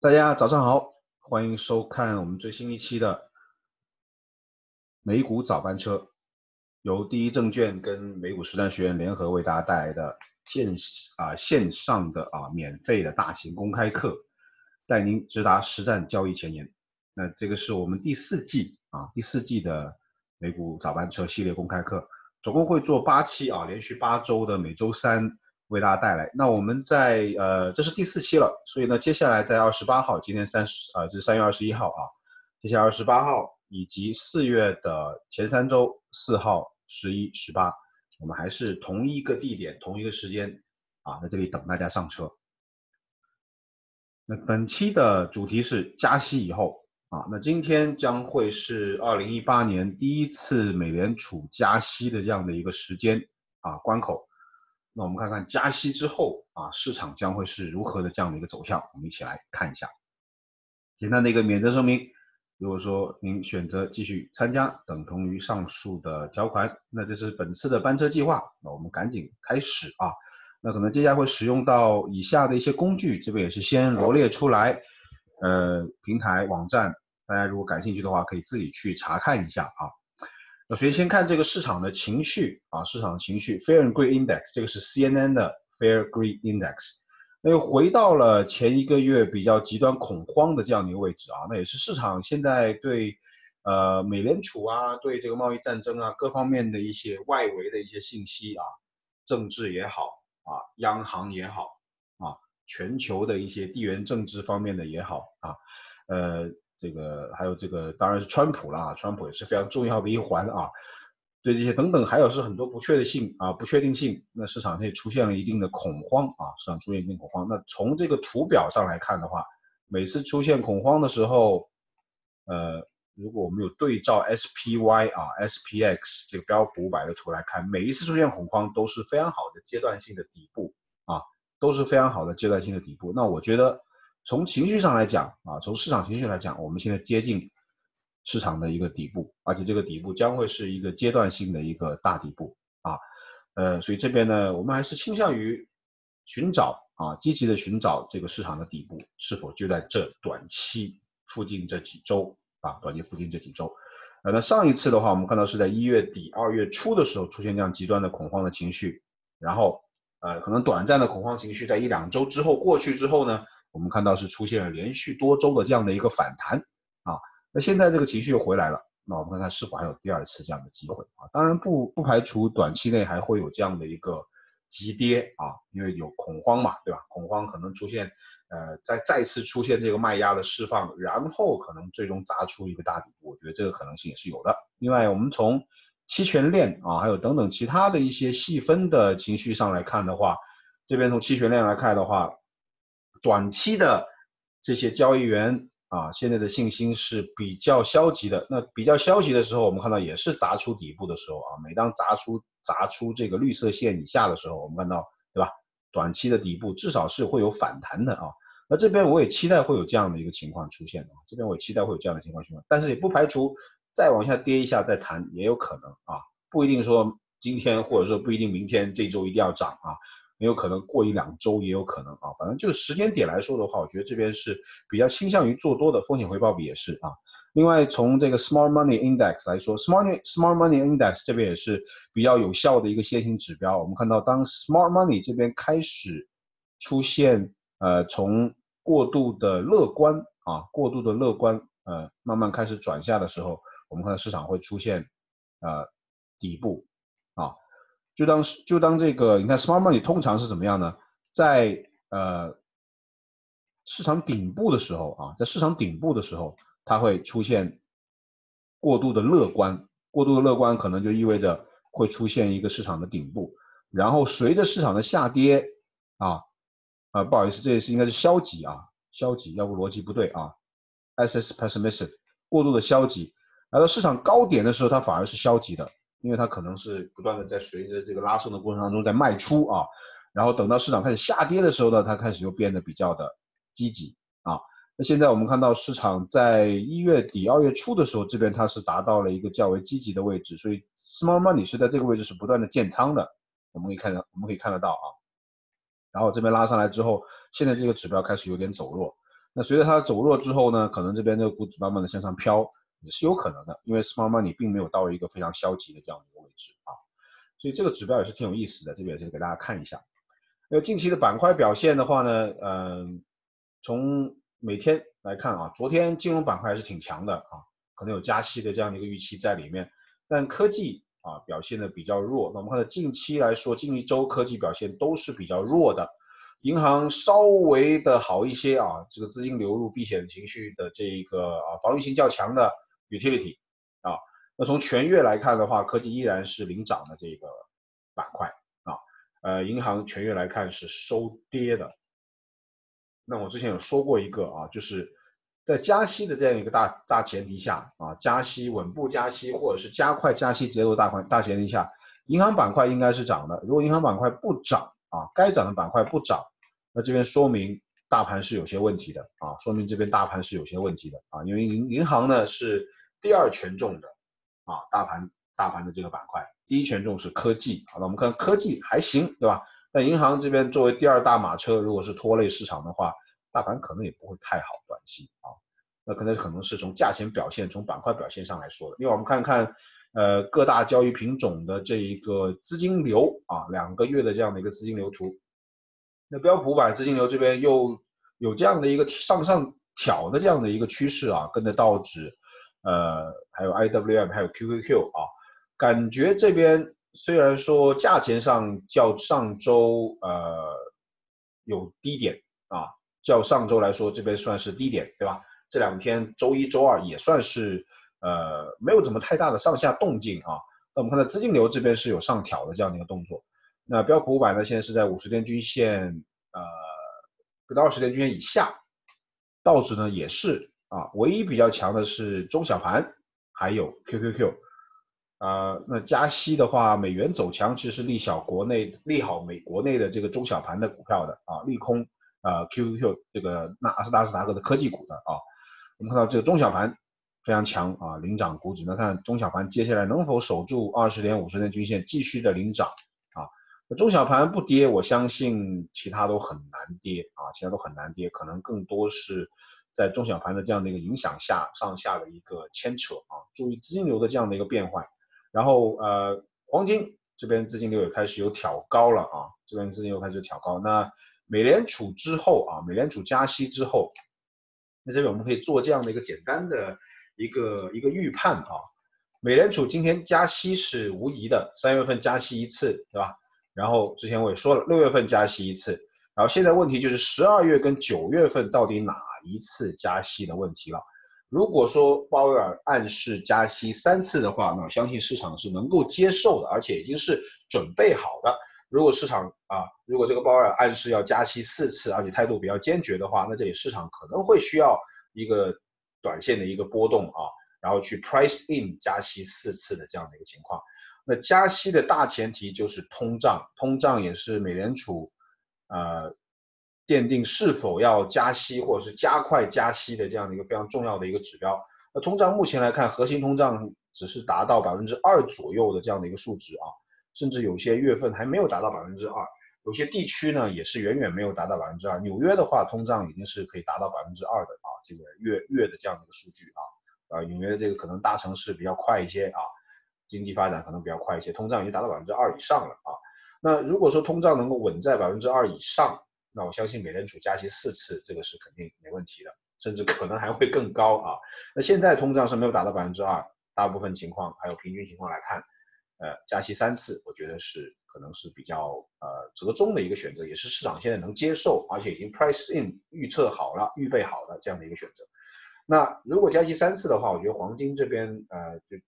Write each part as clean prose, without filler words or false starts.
大家早上好，欢迎收看我们最新一期的美股早班车，由第一证券跟美股实战学院联合为大家带来的线上的免费的大型公开课，带您直达实战交易前沿。那这个是我们第四季的美股早班车系列公开课，总共会做8期连续8周的每周3。为大家带来。那我们在这是第4期了，所以呢，接下来在28号，今天这是3月21号啊，接下来28号以及4月的前3周，4号、11、18，我们还是同一个地点、同一个时间啊，在这里等大家上车。那本期的主题是加息以后啊，那今天将会是2018年第一次美联储加息的这样的一个时间啊关口。那我们看看加息之后市场将会是如何的这样的一个走向，我们一起来看一下。简单的一个免责声明，如果说您选择继续参加，等同于上述的条款。那这是本次的班车计划，那我们赶紧开始啊。那可能接下来会使用到以下的一些工具，这边也是先罗列出来，平台网站，大家如果感兴趣的话，可以自己去查看一下啊。所以先看这个市场的情绪啊，市场的情绪 Fair and Greed Index， 这个是 CNN 的 Fair Greed Index， 那又回到了前一个月比较极端恐慌的这样的一个位置啊，那也是市场现在对美联储啊，对这个贸易战争啊各方面的一些外围的一些信息啊，政治也好啊，央行也好啊，全球的一些地缘政治方面的也好啊，这个还有这个当然是川普啦，川普也是非常重要的一环啊，对这些等等还有是很多不确定性，那市场也出现了一定的恐慌啊，市场出现一定恐慌。那从这个图表上来看的话，每次出现恐慌的时候，如果我们有对照 SPY 啊 SPX 这个标普500的图来看，每一次出现恐慌都是非常好的阶段性的底部啊，都是非常好的阶段性的底部。那我觉得从情绪上来讲啊，从市场情绪来讲，我们现在接近市场的一个底部，而且这个底部将会是一个阶段性的一个大底部啊，所以这边呢，我们还是倾向于寻找啊，积极的寻找这个市场的底部是否就在这短期附近这几周啊，短期附近这几周。那上一次的话，我们看到是在1月底、2月初的时候出现这样极端的恐慌的情绪，然后可能短暂的恐慌情绪在1-2周之后过去之后呢，我们看到是出现了连续多周的这样的一个反弹啊，那现在这个情绪又回来了，那我们看看是否还有第2次这样的机会啊，当然不排除短期内还会有这样的一个急跌啊，因为有恐慌嘛，对吧？恐慌可能出现再次出现这个卖压的释放，然后可能最终砸出一个大底部，我觉得这个可能性也是有的。另外我们从期权链啊，还有等等其他的一些细分的情绪上来看的话，这边从期权链来看的话，短期的这些交易员啊，现在的信心是比较消极的。那比较消极的时候，我们看到也是砸出底部的时候啊。每当砸出这个绿色线以下的时候，我们看到，对吧？短期的底部至少是会有反弹的啊。那这边我也期待会有这样的一个情况出现啊。这边我也期待会有这样的情况出现，但是也不排除再往下跌一下再谈也有可能啊。不一定说今天或者说不一定明天这周一定要涨啊。也有可能过1-2周也有可能啊，反正这个时间点来说的话，我觉得这边是比较倾向于做多的，风险回报比也是啊。另外从这个 Smart Money Index 来说 Smart Money Index 这边也是比较有效的一个先行指标。我们看到当 Smart Money 这边开始出现从过度的乐观慢慢开始转下的时候，我们看到市场会出现底部啊。就当这个，你看 smart money 通常是怎么样呢？在市场顶部的时候啊，在市场顶部的时候，它会出现过度的乐观可能就意味着会出现一个市场的顶部，然后随着市场的下跌不好意思，这也是应该是消极，要不逻辑不对啊 ，excess pessimistic 过度的消极，来到市场高点的时候，它反而是消极的。因为它可能是不断的在随着这个拉升的过程当中在卖出啊，然后等到市场开始下跌的时候呢，它开始又变得比较的积极啊。那现在我们看到市场在1月底、2月初的时候，这边它是达到了一个较为积极的位置，所以 small money 是在这个位置是不断的建仓的，我们可以看得到啊。然后这边拉上来之后，现在这个指标开始有点走弱，那随着它的走弱之后呢，可能这边这个股指慢慢的向上飘也是有可能的，因为 smart money 并没有到一个非常消极的这样一个位置啊，所以这个指标也是挺有意思的，这边也是给大家看一下。那近期的板块表现的话呢，从每天来看啊，昨天金融板块还是挺强的啊，可能有加息的这样的一个预期在里面，但科技啊表现的比较弱。那我们看到近期来说，近一周科技表现都是比较弱的，银行稍微的好一些啊，这个资金流入避险情绪的这个啊防御性较强的 utility 啊，那从全月来看的话，科技依然是领涨的这个板块啊，银行全月来看是收跌的。那我之前有说过一个啊，就是在加息的这样一个大前提下啊，加息稳步加息或者是加快加息节奏大前提下，银行板块应该是涨的。如果银行板块不涨啊，该涨的板块不涨，那这边说明大盘是有些问题的啊，说明这边大盘是有些问题的啊，因为银行呢是第二权重的啊，大盘的这个板块，第一权重是科技。好，那我们看科技还行，对吧？但银行这边作为第二大马车，如果是拖累市场的话，大盘可能也不会太好，短期啊，那可能是从价钱表现、从板块表现上来说的。另外我们看看，各大交易品种的这一个资金流啊，2个月的这样的一个资金流图。那标普版资金流这边又有这样的一个上挑的这样的一个趋势啊，跟着道指，还有 IWM 还有 QQQ 啊，感觉这边。虽然说价钱上较上周有低点啊，较上周来说这边算是低点，对吧？这两天周一周二也算是没有怎么太大的上下动静啊。那我们看到资金流这边是有上挑的这样的一个动作。那标普500呢，现在是在50天均线不到20天均线以下，道指呢也是啊，唯一比较强的是中小盘还有 QQQ。那加息的话，美元走强其实利好美国内的这个中小盘的股票的啊，利空QQQ 这个纳斯达克的科技股的啊。我们看到这个中小盘非常强啊，领涨股指。那看中小盘接下来能否守住20天、50天均线，继续的领涨啊。那中小盘不跌，我相信其他都很难跌，可能更多是在中小盘的这样的一个影响下，上下的一个牵扯啊，注意资金流的这样的一个变换。然后黄金这边资金流也开始有挑高了啊，这边资金流开始挑高。那美联储加息之后，那这边我们可以做这样的一个简单的一个预判啊。美联储今天加息是无疑的，3月份加息一次，对吧？然后之前我也说了，6月份加息一次，然后现在问题就是12月跟9月份到底哪一次加息的问题了。如果说鲍威尔暗示加息3次的话，那我相信市场是能够接受的，而且已经是准备好的。如果这个鲍威尔暗示要加息4次，而且态度比较坚决的话，那这里市场可能会需要一个短线的一个波动啊，然后去 price in 加息4次的这样的一个情况。那加息的大前提就是通胀也是美联储奠定是否要加息或者是加快加息的这样的一个非常重要的一个指标。那通胀目前来看，核心通胀只是达到2%左右的这样的一个数值啊，甚至有些月份还没有达到2%，有些地区呢也是远远没有达到2%。纽约的话，通胀已经是可以达到2%的啊，这个月的这样的一个数据啊，纽约的这个可能大城市比较快一些啊，经济发展可能比较快一些，通胀已经达到2%以上了啊。那如果说通胀能够稳在2%以上，那我相信美联储加息4次，这个是肯定没问题的，甚至可能还会更高啊。那现在通胀是没有达到2%，大部分情况还有平均情况来看，加息3次，我觉得是可能是比较折中的一个选择，也是市场现在能接受，而且已经 price in 预备好了这样的一个选择。那如果加息3次的话，我觉得黄金这边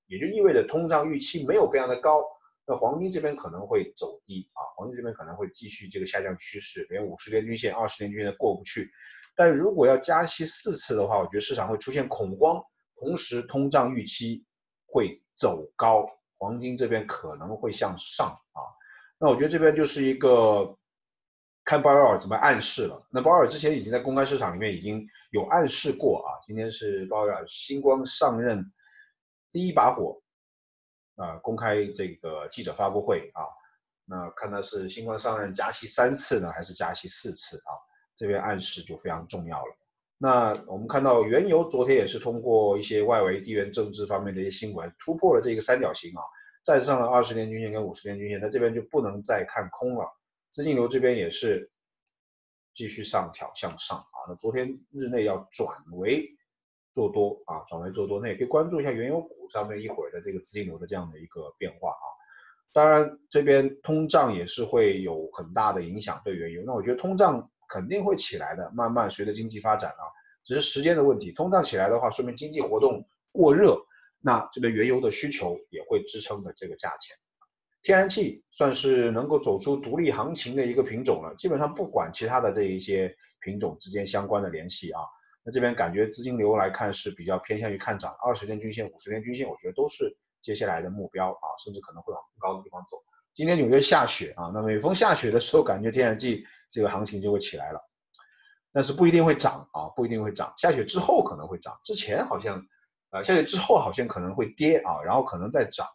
也就意味着通胀预期没有非常的高。那黄金这边可能会走低啊，黄金这边可能会继续这个下降趋势，连50天均线、20天均线过不去。但如果要加息4次的话，我觉得市场会出现恐慌，同时通胀预期会走高，黄金这边可能会向上啊。那我觉得这边就是一个看鲍威尔怎么暗示了。那鲍威尔之前已经在公开市场里面已经有暗示过啊，今天是鲍威尔新官上任第一把火。公开这个记者发布会啊，那看他是新官上任加息3次呢，还是加息4次啊？这边暗示就非常重要了。那我们看到原油昨天也是通过一些外围地缘政治方面的一些新闻，突破了这个三角形啊，站上了20天均线跟50天均线，那这边就不能再看空了。资金流这边也是继续上挑向上啊，那昨天日内要转为做多啊，转为做多，那也可以关注一下原油股上面一会儿的这个资金流的这样的一个变化啊。当然这边通胀也是会有很大的影响对原油，那我觉得通胀肯定会起来的，慢慢随着经济发展啊，只是时间的问题。通胀起来的话，说明经济活动过热，那这个原油的需求也会支撑的这个价钱。天然气算是能够走出独立行情的一个品种了，基本上不管其他的这一些品种之间相关的联系啊。那这边感觉资金流来看是比较偏向于看涨，20天均线、50天均线，我觉得都是接下来的目标啊，甚至可能会往更高的地方走。今天纽约下雪啊，那每逢下雪的时候，感觉天然气这个行情就会起来了，但是不一定会涨啊，不一定会涨。下雪之后可能会涨，之前好像，下雪之后好像可能会跌啊，然后可能再涨，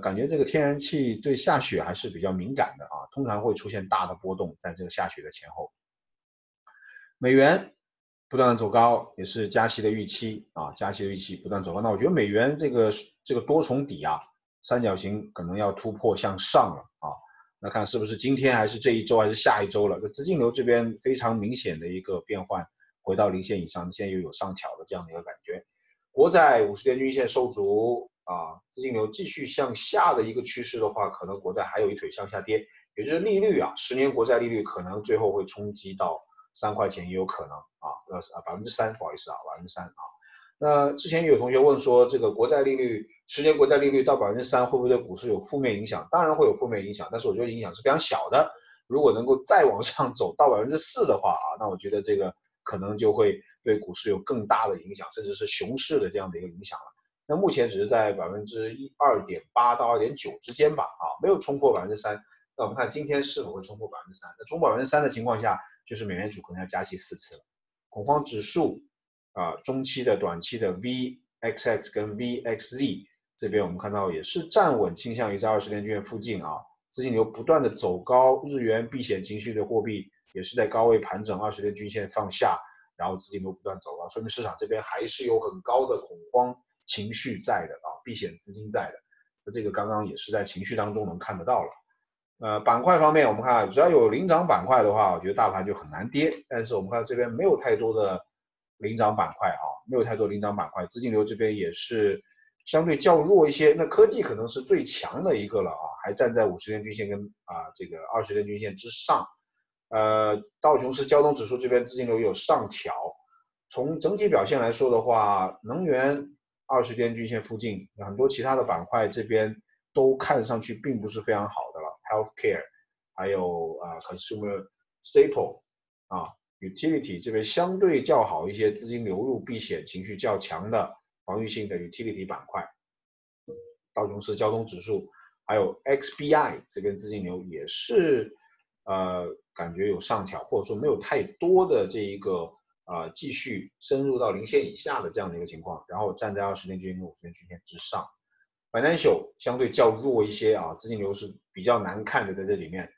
感觉这个天然气对下雪还是比较敏感的啊，通常会出现大的波动在这个下雪的前后。美元不断走高，也是加息的预期啊，加息的预期不断走高。那我觉得美元这个多重底啊，三角形可能要突破向上了啊，那看是不是今天还是这一周还是下一周了？资金流这边非常明显的一个变换，回到零线以上，现在又有上挑的这样的一个感觉。国债50天均线收足啊，资金流继续向下的一个趋势的话，可能国债还有一腿向下跌，也就是利率啊，10年国债利率可能最后会冲击到3块钱也有可能啊，3%，不好意思啊，3%啊。那之前有同学问说，这个国债利率，10年国债利率到3%会不会对股市有负面影响？当然会有负面影响，但是我觉得影响是非常小的。如果能够再往上走到4%的话啊，那我觉得这个可能就会对股市有更大的影响，甚至是熊市的这样的一个影响了。那目前只是在2.8%到2.9%之间吧啊，没有冲破3%。那我们看今天是否会冲破3%？那冲破3%的情况下，就是美联储可能要加息4次了。恐慌指数啊，中期的、短期的 VXX 跟 VXZ 这边我们看到也是站稳，倾向于在20天均线附近啊，资金流不断的走高，日元避险情绪的货币也是在高位盘整，20天均线放下，然后资金流不断走高，说明市场这边还是有很高的恐慌情绪在的啊，避险资金在的，那这个刚刚也是在情绪当中能看得到了。板块方面，我们看只要有领涨板块的话，我觉得大盘就很难跌，但是我们看这边没有太多的领涨板块啊，没有太多领涨板块，资金流这边也是相对较弱一些。那科技可能是最强的一个了啊，还站在50天均线跟这个20天均线之上。道琼斯交通指数这边资金流有上调，从整体表现来说的话，能源20天均线附近，很多其他的板块这边都看上去并不是非常好的了 ，healthcare， 还有consumer staple 啊。utility 这边相对较好一些，资金流入避险情绪较强的防御性的 utility 板块，道琼斯交通指数，还有 XBI 这边资金流也是感觉有上调，或者说没有太多的这一个继续深入到零线以下的这样的一个情况，然后站在20天均线跟50天均线之上。 financial 相对较弱一些啊，资金流是比较难看的在这里面。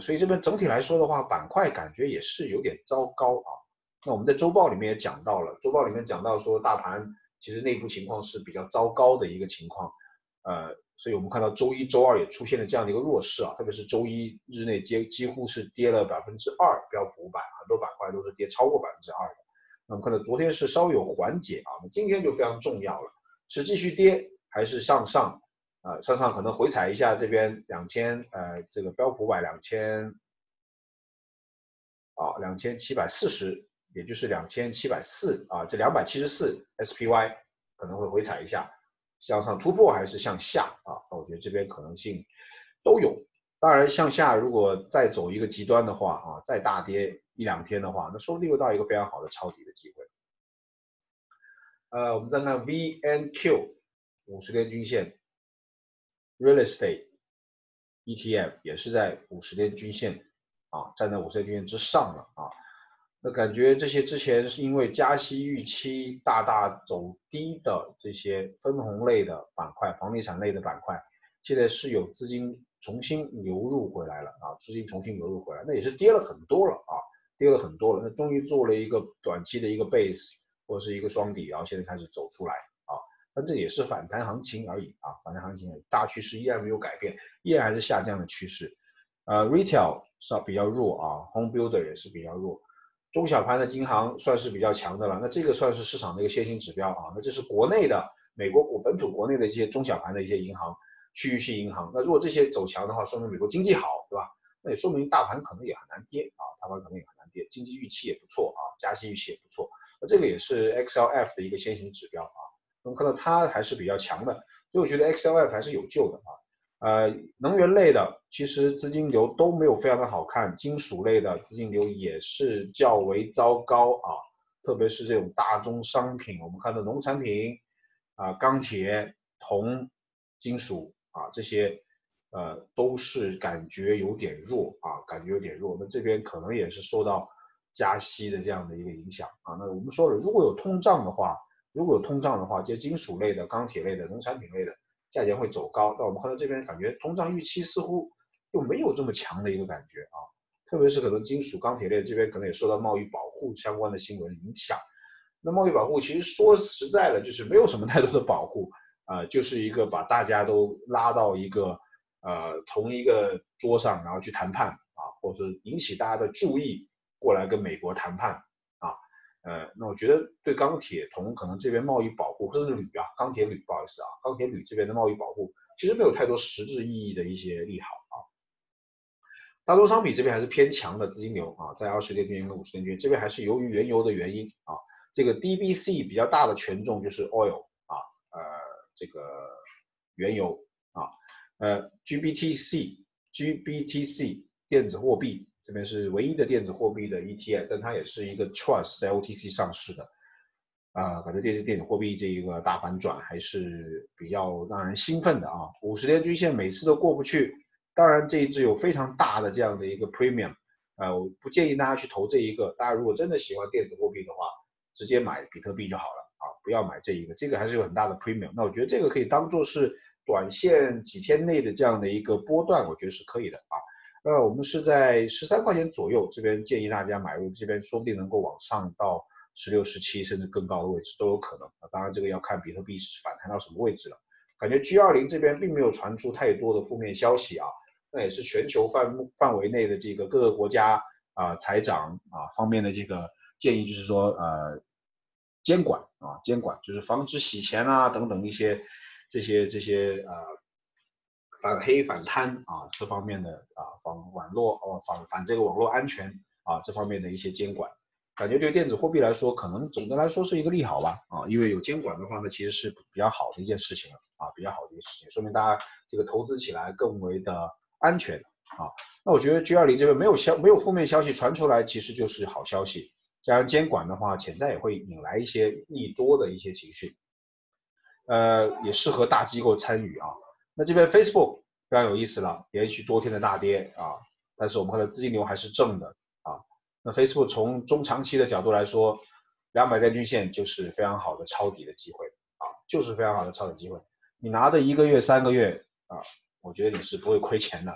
所以这边整体来说的话，板块感觉也是有点糟糕啊。那我们在周报里面也讲到了，周报里面讲到说，大盘其实内部情况是比较糟糕的一个情况。所以我们看到周一、周二也出现了这样的一个弱势啊，特别是周一日内几乎是跌了2%，标普500很多板块都是跌超过2%的。那我们看到昨天是稍有缓解啊，那今天就非常重要了，是继续跌还是向上？上可能回踩一下这边这个标普5002740，也就是2740啊，这274 SPY 可能会回踩一下，向上突破还是向下啊？我觉得这边可能性都有。当然向下如果再走一个极端的话啊，再大跌1-2天的话，那说不定又到一个非常好的抄底的机会。我们再看 VNQ 50天均线。Real estate ETF 也是在50天均线啊，站在50天均线之上了啊。那感觉这些之前是因为加息预期大走低的这些分红类的板块、房地产类的板块，现在是有资金重新流入回来了啊，那也是跌了很多了啊。跌了很多了，那终于做了一个短期的一个 base 或者是一个双底，然后现在开始走出来啊，那这也是反弹行情而已啊，反弹行情而已，大趋势依然没有改变，依然还是下降的趋势。retail 是比较弱啊 ，home builder 也是比较弱，中小盘的金行算是比较强的了，那这个算是市场的一个先行指标啊，那这是国内的美国本土国内的一些中小盘的一些银行，区域性银行，那如果这些走强的话，说明美国经济好，对吧？那也说明大盘可能也很难跌啊，大盘可能也很难跌，经济预期也不错啊，加息预期也不错，那这个也是 XLF 的一个先行指标啊，能看到它还是比较强的，所以我觉得 XLF 还是有救的啊。能源类的其实资金流都没有非常的好看，金属类的资金流也是较为糟糕啊，特别是这种大宗商品，我们看到农产品啊、钢铁、铜、金属啊这些。都是感觉有点弱啊，感觉有点弱。那这边可能也是受到加息的这样的一个影响啊。那我们说了，如果有通胀的话，这些金属类的、钢铁类的、农产品类的价钱会走高。那我们看到这边感觉通胀预期似乎又没有这么强的一个感觉啊。特别是可能金属、钢铁类这边可能也受到贸易保护相关的新闻影响。那贸易保护其实说实在的，就是没有什么太多的保护啊，就是一个把大家都拉到一个。同一个桌上，然后去谈判啊，或者是引起大家的注意，过来跟美国谈判啊，那我觉得对钢铁、铜可能这边贸易保护，甚至铝啊，钢铁铝，不好意思啊，钢铁铝这边的贸易保护其实没有太多实质意义的一些利好啊。大宗商品这边还是偏强的资金流啊，在20天均线跟50天均线这边还是由于原油的原因啊，这个 DBC 比较大的权重就是 oil 啊，这个原油。GBTC 电子货币这边是唯一的电子货币的 ETF， 但它也是一个 Trust 在 OTC 上市的，感觉这次电子货币这一个大反转还是比较让人兴奋的啊。50天均线每次都过不去，当然这一支有非常大的这样的一个 premium， 我不建议大家去投这一个，大家如果真的喜欢电子货币的话，直接买比特币就好了啊，不要买这一个，这个还是有很大的 premium。那我觉得这个可以当做是。短线几天内的这样的一个波段，我觉得是可以的啊。那我们是在13块钱左右，这边建议大家买入，这边说不定能够往上到16、17甚至更高的位置都有可能。当然这个要看比特币反弹到什么位置了。感觉 G20 这边并没有传出太多的负面消息啊，那也是全球范围内的这个各个国家啊、财长啊方面的这个建议，就是说监管啊，监管就是防止洗钱啊等等一些。这些反黑反贪啊这方面的啊反这个网络安全啊这方面的一些监管，感觉对电子货币来说可能总的来说是一个利好吧啊，因为有监管的话呢其实是比较好的一件事情啊，比较好的一件事情，说明大家这个投资起来更为的安全啊。那我觉得 G20 这边没有负面消息传出来，其实就是好消息，加上监管的话潜在也会引来一些利多的一些情绪。也适合大机构参与啊。那这边 Facebook 非常有意思了，连续多天的大跌啊，但是我们看到资金流还是正的啊。那 Facebook 从中长期的角度来说，200天均线就是非常好的抄底的机会啊，就是非常好的抄底机会。你拿的1个月、3个月啊，我觉得你是不会亏钱的。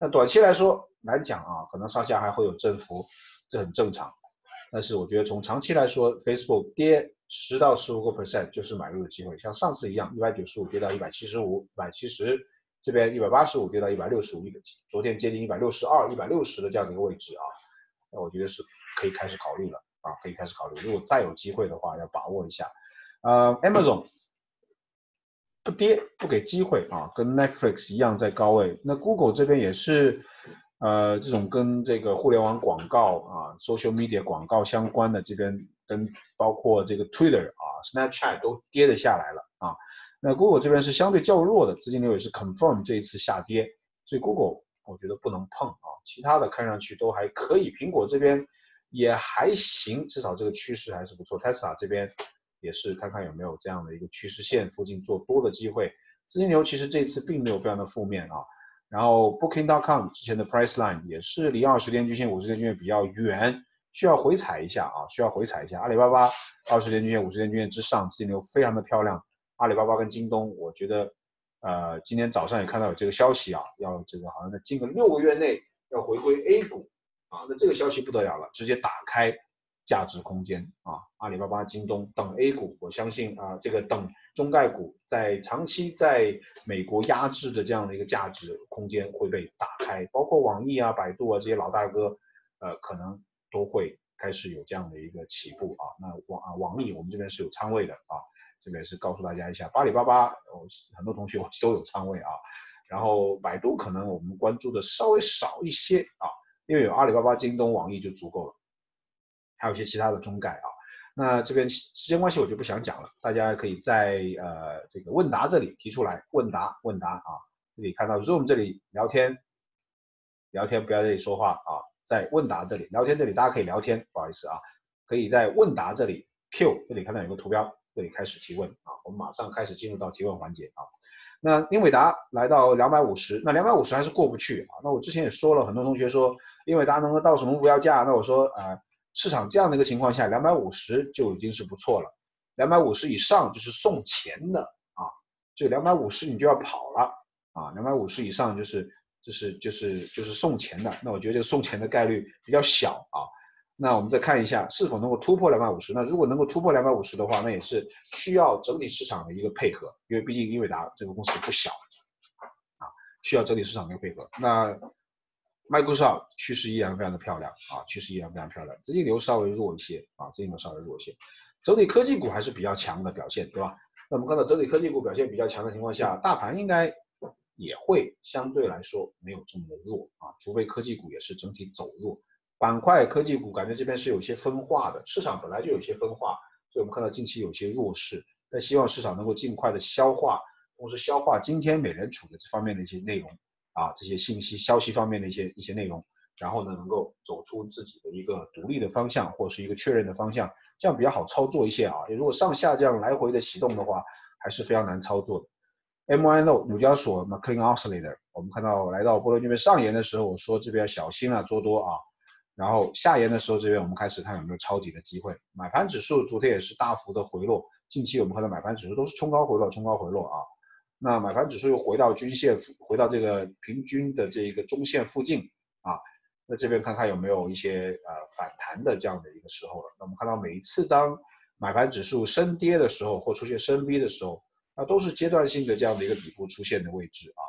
那短期来说难讲啊，可能上下还会有振幅，这很正常。但是我觉得从长期来说 ，Facebook 跌。10到15% 就是买入的机会，像上次一样，195跌到175， 170这边185跌到165，昨天接近162、160的这样的一个位置啊，那我觉得是可以开始考虑了啊，可以开始考虑。如果再有机会的话，要把握一下。Amazon 不跌不给机会啊，跟 Netflix 一样在高位。那 Google 这边也是这种跟这个互联网广告啊、social media 广告相关的这边。跟包括这个 Twitter 啊 Snapchat 都跌得下来了啊，那 Google 这边是相对较弱的，资金流也是 confirm 这一次下跌，所以 Google 我觉得不能碰啊，其他的看上去都还可以，苹果这边也还行，至少这个趋势还是不错， Tesla 这边也是看看有没有这样的一个趋势线附近做多的机会，资金流其实这次并没有非常的负面啊，然后 Booking.com 之前的 Priceline 也是离20天均线、50天均线比较远。需要回踩一下啊，需要回踩一下。阿里巴巴20天均线、50天均线之上，资金流非常的漂亮。阿里巴巴跟京东，我觉得，今天早上也看到有这个消息啊，要这个好像在近个6个月内要回归 A 股啊，那这个消息不得了了，直接打开价值空间啊！阿里巴巴、京东等 A 股，我相信啊，这个等中概股在长期在美国压制的这样的一个价值空间会被打开，包括网易啊、百度啊这些老大哥，可能都会开始有这样的一个起步啊。那网易我们这边是有仓位的啊，这边是告诉大家一下，阿里巴巴很多同学都有仓位啊，然后百度可能我们关注的稍微少一些啊，因为有阿里巴巴、京东、网易就足够了。还有一些其他的中概啊，那这边时间关系我就不想讲了，大家可以在这个问答这里提出来，问答啊，这里看到 Zoom 这里聊天不要在这里说话啊，在问答这里聊天这里大家可以聊天，不好意思啊，可以在问答这里 Q 这里看到有个图标，这里开始提问啊，我们马上开始进入到提问环节啊。那英伟达来到250，那250还是过不去啊，那我之前也说了，很多同学说英伟达能够到什么目标价，那我说市场这样的一个情况下，250就已经是不错了，250以上就是送钱的啊，就250你就要跑了啊，250以上就是送钱的，那我觉得这个送钱的概率比较小啊。那我们再看一下是否能够突破250，那如果能够突破250的话，那也是需要整体市场的一个配合，因为毕竟英伟达这个公司不小啊，需要整体市场的一个配合。那Microsoft 趋势依然非常的漂亮啊，趋势依然非常漂亮，资金流稍微弱一些啊，资金流稍微弱一些。整体科技股还是比较强的表现，对吧？那我们看到整体科技股表现比较强的情况下，大盘应该也会相对来说没有这么的弱啊，除非科技股也是整体走弱。板块科技股感觉这边是有些分化的，市场本来就有些分化，所以我们看到近期有些弱势，但希望市场能够尽快的消化，同时消化今天美联储的这方面的一些内容。啊，这些信息消息方面的一些内容，然后呢，能够走出自己的一个独立的方向，或是一个确认的方向，这样比较好操作一些啊。如果上下这样来回的启动的话，还是非常难操作的。MINO 纽交所 McLean Oscillator， 我们看到来到波罗这边上沿的时候，我说这边要小心啊，做多啊。然后下沿的时候，这边我们开始看有没有抄底的机会。买盘指数昨天也是大幅的回落，近期我们看到买盘指数都是冲高回落，冲高回落啊。那买盘指数又回到均线，回到这个平均的这个中线附近啊，那这边看看有没有一些反弹的这样的一个时候了。那我们看到每一次当买盘指数深跌的时候，或出现深 V 的时候，那都是阶段性的这样的一个底部出现的位置啊。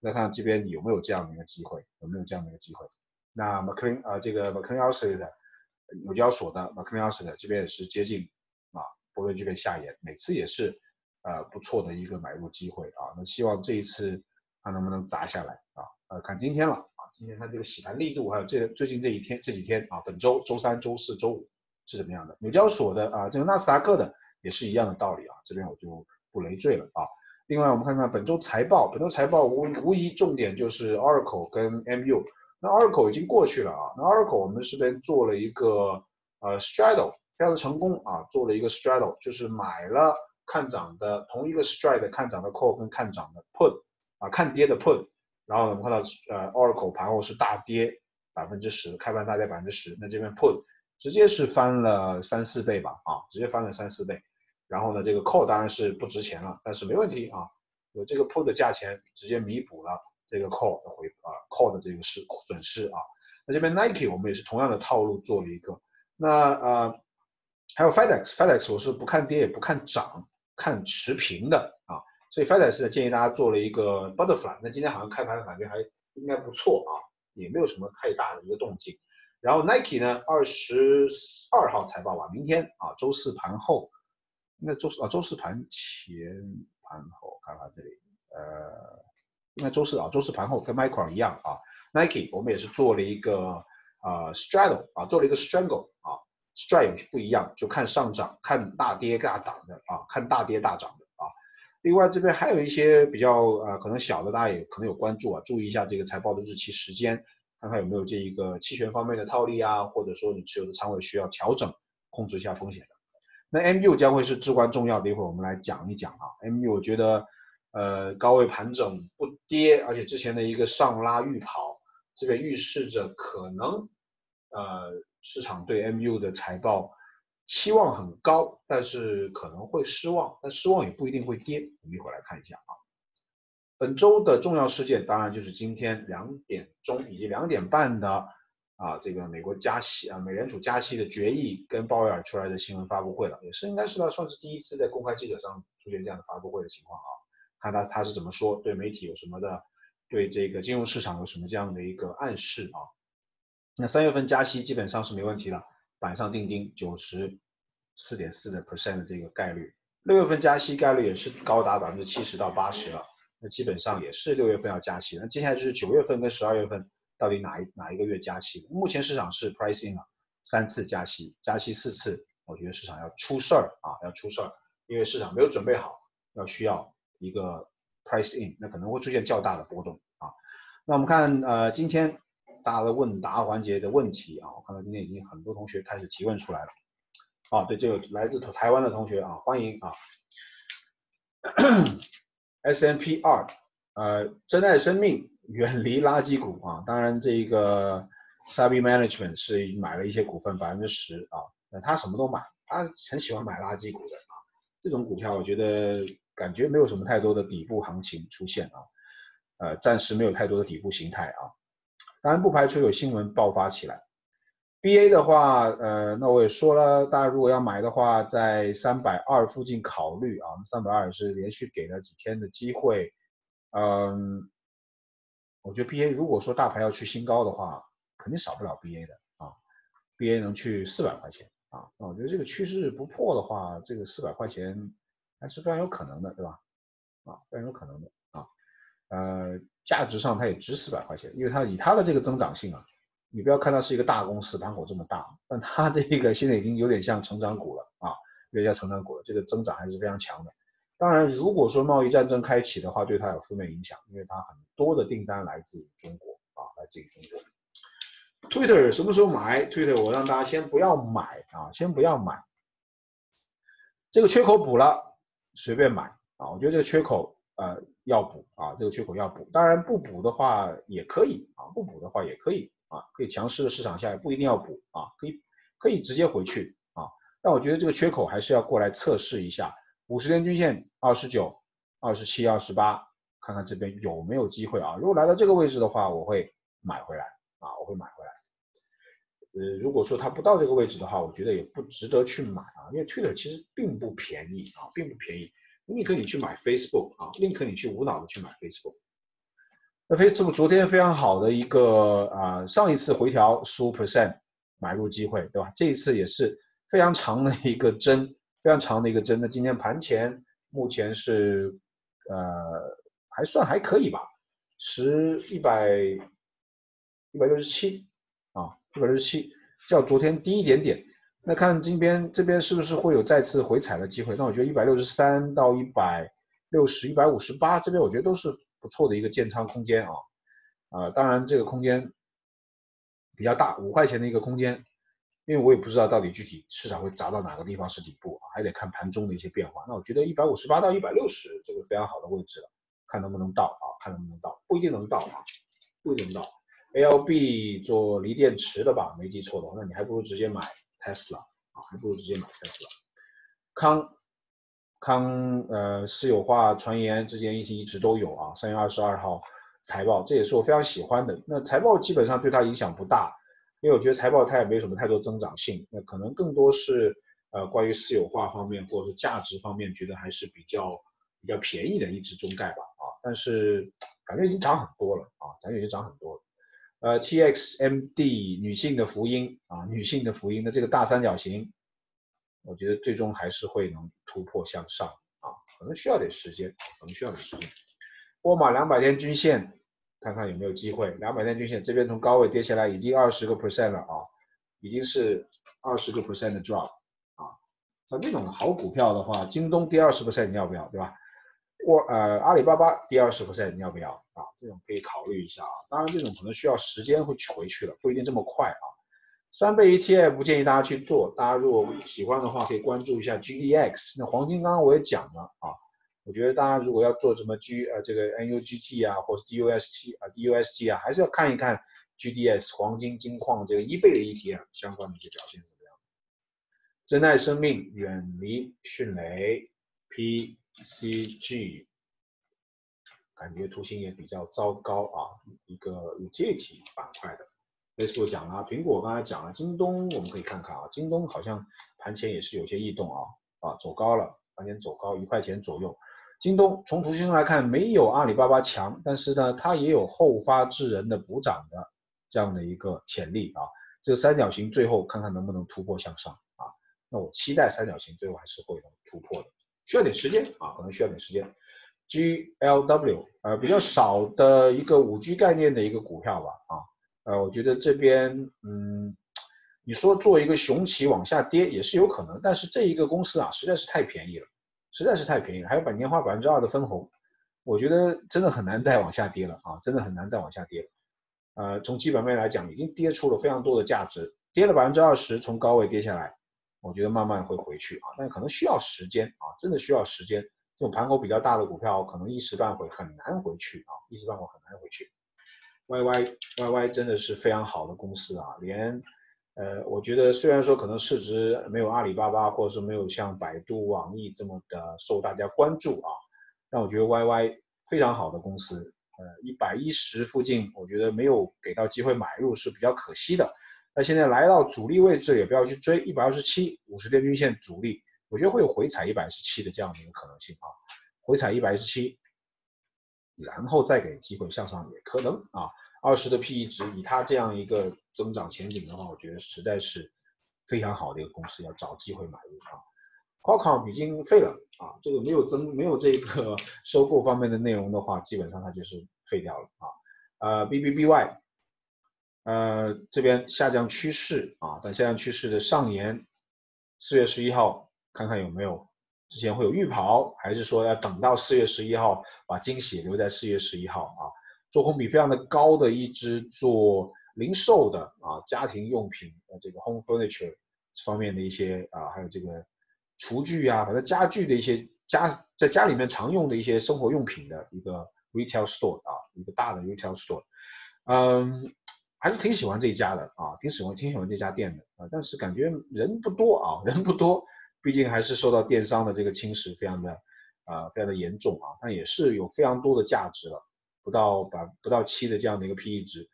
那看这边有没有这样的一个机会，有没有这样的一个机会？那 McLean Oscillator 纽交所的 McLean Oscillator 这边也是接近啊波段这边下沿，每次也是。不错的一个买入机会啊，那希望这一次看能不能砸下来啊，看今天了啊，今天它这个洗盘力度，还有最近这几天啊，本周3、4、5是怎么样的？纽交所的啊，这个纳斯达克的也是一样的道理啊，这边我就不累赘了啊。另外我们看看本周财报 无疑重点就是 Oracle 跟 MU， 那 Oracle 已经过去了啊，那 Oracle 我们这边做了一个straddle， 非常的成功啊，做了一个 straddle， 就是买了。看涨的同一个 strike 看涨的 call 跟看涨的 put 啊，看跌的 put， 然后我们看到Oracle 盘后是大跌 10%， 开盘大跌 10%， 那这边 put 直接是翻了3-4倍吧啊，直接翻了3-4倍，然后呢这个 call 当然是不值钱了，但是没问题啊，有这个 put 的价钱直接弥补了这个 call 的call 的这个损失啊，那这边 Nike 我们也是同样的套路做了一个，那还有 FedEx 我是不看跌也不看涨。看持平的啊，所以 FedEx 呢建议大家做了一个 Butterfly， 那今天好像开盘感觉还应该不错啊，也没有什么太大的一个动静。然后 Nike 呢22号财报吧，明天啊周四盘后，应该周四盘前盘后看看这里，应该周四啊周四盘后跟 Micron 一样啊 ，Nike 我们也是做了一个straddle 啊，做了一个 strangle 啊。Strike 不一样，就看上涨，看大跌大涨的啊，看大跌大涨的啊。另外这边还有一些比较可能小的，大家也可能有关注啊，注意一下这个财报的日期时间，看看有没有这一个期权方面的套利啊，或者说你持有的仓位需要调整，控制一下风险的。那 MU 将会是至关重要的，一会儿我们来讲一讲啊。MU 我觉得高位盘整不跌，而且之前的一个上拉预跑，这边预示着可能市场对 MU 的财报期望很高，但是可能会失望，但失望也不一定会跌。我们一会儿来看一下啊。本周的重要事件当然就是今天2点钟以及2点半的啊，这个美国加息啊，美联储加息的决议跟鲍威尔出来的新闻发布会了，也是应该是他算是第一次在公开记者上出现这样的发布会的情况啊。看他是怎么说，对媒体有什么的，对这个金融市场有什么这样的一个暗示啊。那3月份加息基本上是没问题了，板上钉钉94.4% 的这个概率。6月份加息概率也是高达70%到80%了，那基本上也是6月份要加息。那接下来就是9月份跟12月份到底哪一个月加息？目前市场是 pricing 了3次加息，4次，我觉得市场要出事儿啊，要出事儿，因为市场没有准备好，需要一个 price in， 那可能会出现较大的波动啊。那我们看今天大家的问答环节的问题啊，我看到今天已经很多同学开始提问出来了啊。对，就有来自台湾的同学啊，欢迎啊。S&P 2，珍爱生命，远离垃圾股啊。当然，这个 Sabi Management 是买了一些股份10%啊，那他什么都买，他很喜欢买垃圾股的啊。这种股票我觉得感觉没有什么太多的底部行情出现啊，暂时没有太多的底部形态啊。当然不排除有新闻爆发起来。BA 的话，那我也说了，大家如果要买的话，在320附近考虑啊。320是连续给了几天的机会，嗯，我觉得 BA 如果说大盘要去新高的话，肯定少不了 BA 的啊。BA 能去400块钱啊，那我觉得这个趋势不破的话，这个400块钱还是非常有可能的，对吧？啊，非常有可能的啊。价值上它也值400块钱，因为它以它的这个增长性啊。你不要看它是一个大公司，盘口这么大，但它这个现在已经有点像成长股了啊，有点像成长股了，这个增长还是非常强的。当然，如果说贸易战争开启的话，对它有负面影响，因为它很多的订单来自于中国啊，来自于中国。Twitter 什么时候买 ？Twitter 我让大家先不要买啊，先不要买，这个缺口补了随便买啊，我觉得这个缺口要补啊，这个缺口要补。当然不补的话也可以啊，不补的话也可以。啊，可以强势的市场下也不一定要补啊，可以直接回去啊。但我觉得这个缺口还是要过来测试一下50天均线29、27、28，看看这边有没有机会啊。如果来到这个位置的话，我会买回来啊，我会买回来。如果说它不到这个位置的话，我觉得也不值得去买啊，因为 Twitter 其实并不便宜啊，并不便宜。宁可你去买 Facebook 啊，宁可你去无脑的去买 Facebook。那 Facebook 昨天非常好的一个上一次回调15% 买入机会，对吧？这一次也是非常长的一个针，非常长的一个针。那今天盘前目前是还算还可以吧，167啊，167较昨天低一点点。那看今天这边是不是会有再次回踩的机会？那我觉得163到160、158这边，我觉得都是不错的一个建仓空间啊，当然这个空间比较大，5块钱的一个空间，因为我也不知道到底具体市场会砸到哪个地方是底部啊，还得看盘中的一些变化。那我觉得158到160这个非常好的位置了，看能不能到啊，看能不能到，不一定能到啊，不一定能到。ALB 做锂电池的吧，没记错的话，那你还不如直接买 Tesla 啊，还不如直接买 Tesla。康私有化传言之间一直都有啊，3月22号财报，这也是我非常喜欢的。那财报基本上对它影响不大，因为我觉得财报它也没有什么太多增长性，那可能更多是关于私有化方面或者是价值方面，觉得还是比较便宜的一只中概吧啊，但是感觉已经涨很多了啊，感觉已经涨很多了。TXMD 女性的福音啊，女性的福音的这个大三角形。我觉得最终还是会能突破向上啊，可能需要点时间，可能需要点时间。沃尔玛200天均线看看有没有机会，200天均线这边从高位跌下来已经20%了啊，已经是20% 的 drop 啊。像这种好股票的话，京东跌20%你要不要，对吧？阿里巴巴跌20%你要不要啊？这种可以考虑一下啊，当然这种可能需要时间会回去了，不一定这么快啊。3倍 ETF 不建议大家去做，大家如果喜欢的话，可以关注一下 GDX。那黄金刚刚我也讲了啊，我觉得大家如果要做什么这个 NUGT 啊，或是 DUST 啊，还是要看一看 GDX 黄金金矿这个1倍的 ETF 相关的一些表现怎么样。珍爱生命，远离迅雷 PCG， 感觉图形也比较糟糕啊，一个 utility 板块的。Facebook 讲了，苹果刚才讲了，京东我们可以看看啊，京东好像盘前也是有些异动啊，走高了，盘前走高1块钱左右。京东从图形来看没有阿里巴巴强，但是呢，它也有后发制人的补涨的这样的一个潜力啊。这个三角形最后看看能不能突破向上啊。那我期待三角形最后还是会能突破的，需要点时间啊，可能需要点时间。GLW 比较少的一个 5G 概念的一个股票吧啊。我觉得这边，你说做一个熊企往下跌也是有可能，但是这一个公司啊，实在是太便宜了，实在是太便宜了，还有年化2%的分红，我觉得真的很难再往下跌了啊，真的很难再往下跌了。从基本面来讲，已经跌出了非常多的价值，跌了20%，从高位跌下来，我觉得慢慢会回去啊，但可能需要时间啊，真的需要时间。这种盘口比较大的股票，可能一时半会很难回去啊，一时半会很难回去。YY 真的是非常好的公司啊，连我觉得虽然说可能市值没有阿里巴巴或者是没有像百度、网易这么的受大家关注啊，但我觉得 YY 非常好的公司，110附近我觉得没有给到机会买入是比较可惜的。那现在来到阻力位置也不要去追127 ,50 天均线阻力，我觉得会有回踩117的这样的一个可能性啊，回踩117。然后再给机会向上也可能啊，20的 PE 值以它这样一个增长前景的话，我觉得实在是非常好的一个公司，要找机会买入啊。Qualcomm 已经废了啊，这个没有这个收购方面的内容的话，基本上它就是废掉了啊。BBBY 这边下降趋势啊，但下降趋势的上沿4月11号看看有没有。之前会有预跑，还是说要等到4月11号把惊喜留在4月11号啊？做空比非常的高的一支做零售的啊，家庭用品的这个 home furniture 方面的一些啊，还有这个厨具啊，反正家具的一些在家里面常用的一些生活用品的一个 retail store 啊，一个大的 retail store， 还是挺喜欢这一家的啊，挺喜欢这家店的啊，但是感觉人不多啊，人不多。毕竟还是受到电商的这个侵蚀非常的严重啊，但也是有非常多的价值了，不到7的这样的一个 PE 值。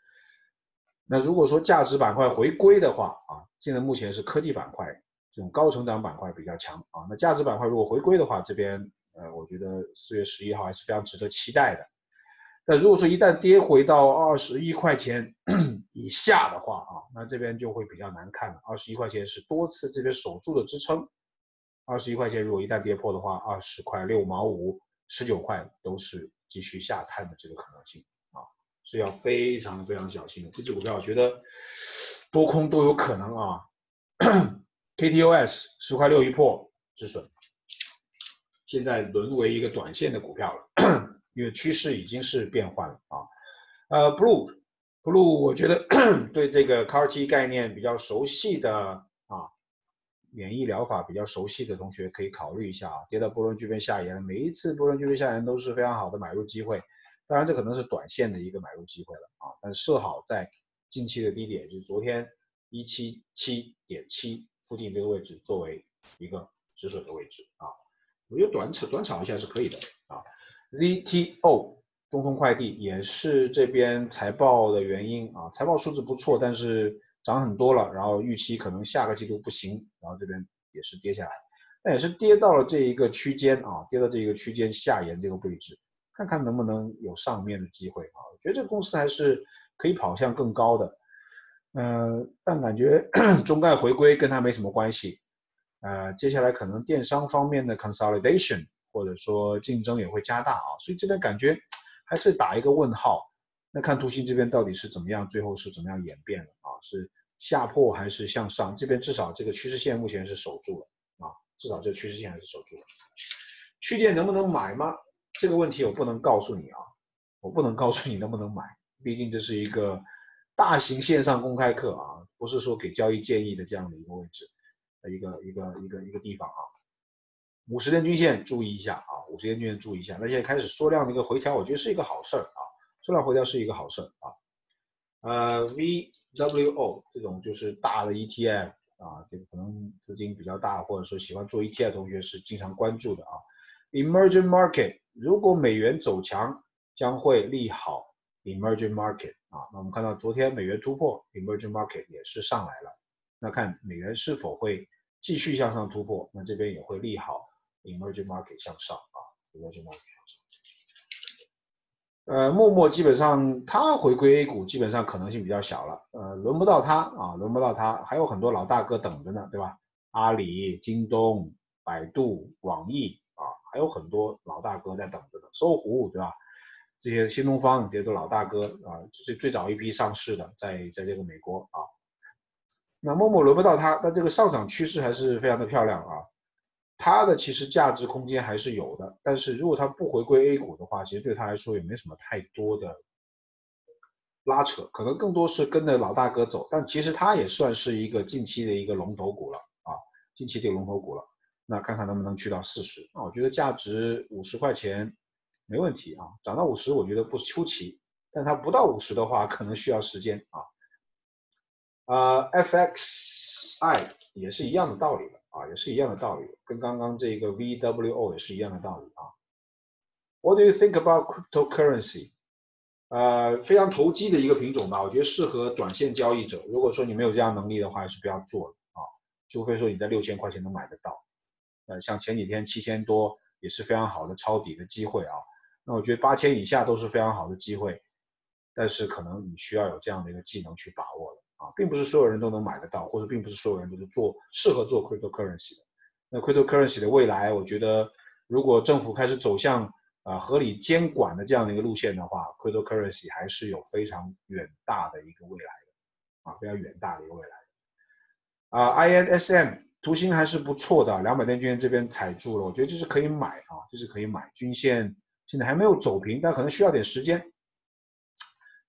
那如果说价值板块回归的话啊，现在目前是科技板块这种高成长板块比较强啊，那价值板块如果回归的话，这边我觉得4月11号还是非常值得期待的。那如果说一旦跌回到21块钱以下的话啊，那这边就会比较难看了。21块钱是多次这边守住的支撑。21块钱如果一旦跌破的话，20块6毛5、19块都是继续下探的这个可能性啊，是要非常非常小心的。这只股票我觉得多空都有可能啊。KTOS 10块6一破止损，现在沦为一个短线的股票了，因为趋势已经是变换了啊。Blue 我觉得对这个 CAR-T 概念比较熟悉的啊。免疫疗法比较熟悉的同学可以考虑一下啊，跌到波浪均线下沿，每一次波浪均线下沿都是非常好的买入机会，当然这可能是短线的一个买入机会了啊，但设好在近期的低点，就是昨天 177.7 附近这个位置作为一个止损的位置啊，我觉得短炒一下是可以的啊。ZTO 中通快递也是这边财报的原因啊，财报数字不错，但是涨很多了，然后预期可能下个季度不行，然后这边也是跌下来，但也是跌到了这一个区间啊，跌到这一个区间下沿这个位置，看看能不能有上面的机会啊。我觉得这个公司还是可以跑向更高的，但感觉中概回归跟它没什么关系，接下来可能电商方面的 consolidation 或者说竞争也会加大啊，所以这边感觉还是打一个问号。那看图形这边到底是怎么样，最后是怎么样演变了啊？是下破还是向上？这边至少这个趋势线目前是守住了啊，至少这趋势线还是守住了。去电能不能买吗？这个问题我不能告诉你啊，我不能告诉你能不能买，毕竟这是一个大型线上公开课啊，不是说给交易建议的这样的一个位置，一个地方啊。50天均线注意一下啊，50天均线注意一下。那现在开始缩量的一个回调，我觉得是一个好事儿啊。缩量回调是一个好事啊，VWO 这种就是大的 ETF 啊，这个可能资金比较大或者说喜欢做 ETF 同学是经常关注的啊。Emerging Market 如果美元走强将会利好 Emerging Market 啊。那我们看到昨天美元突破 ，emerging market 也是上来了。那看美元是否会继续向上突破，那这边也会利好 emerging market 向上啊 ，emerging market 向上。默默基本上它回归 A 股基本上可能性比较小了，轮不到它啊，轮不到它，还有很多老大哥等着呢，对吧？阿里、京东、百度、网易啊，还有很多老大哥在等着呢，搜狐对吧？这些新东方这些都老大哥啊，最早一批上市的，在这个美国啊，那陌陌轮不到它，但这个上涨趋势还是非常的漂亮啊。它的其实价值空间还是有的，但是如果它不回归 A 股的话，其实对它来说也没什么太多的拉扯，可能更多是跟着老大哥走。但其实它也算是一个近期的一个龙头股了啊，近期的龙头股了。那看看能不能去到40，那我觉得价值50块钱没问题啊，涨到50我觉得不出奇，但它不到50的话可能需要时间啊。FXI 也是一样的道理的。啊，也是一样的道理，跟刚刚这个 VWO 也是一样的道理啊。What do you think about cryptocurrency？ 非常投机的一个品种吧，我觉得适合短线交易者。如果说你没有这样能力的话，还是不要做了啊，除非说你在6000块钱能买得到。像前几天7000多也是非常好的抄底的机会啊。那我觉得8000以下都是非常好的机会，但是可能你需要有这样的一个技能去把握了。啊，并不是所有人都能买得到，或者并不是所有人都是适合做 cryptocurrency 的。那 cryptocurrency 的未来，我觉得如果政府开始走向合理监管的这样的一个路线的话 ，cryptocurrency 还是有非常远大的一个未来的，啊，非常远大的一个未来的。INSM 图形还是不错的，200天均线这边踩住了，我觉得这是可以买啊，这是可以买。均线现在还没有走平，但可能需要点时间。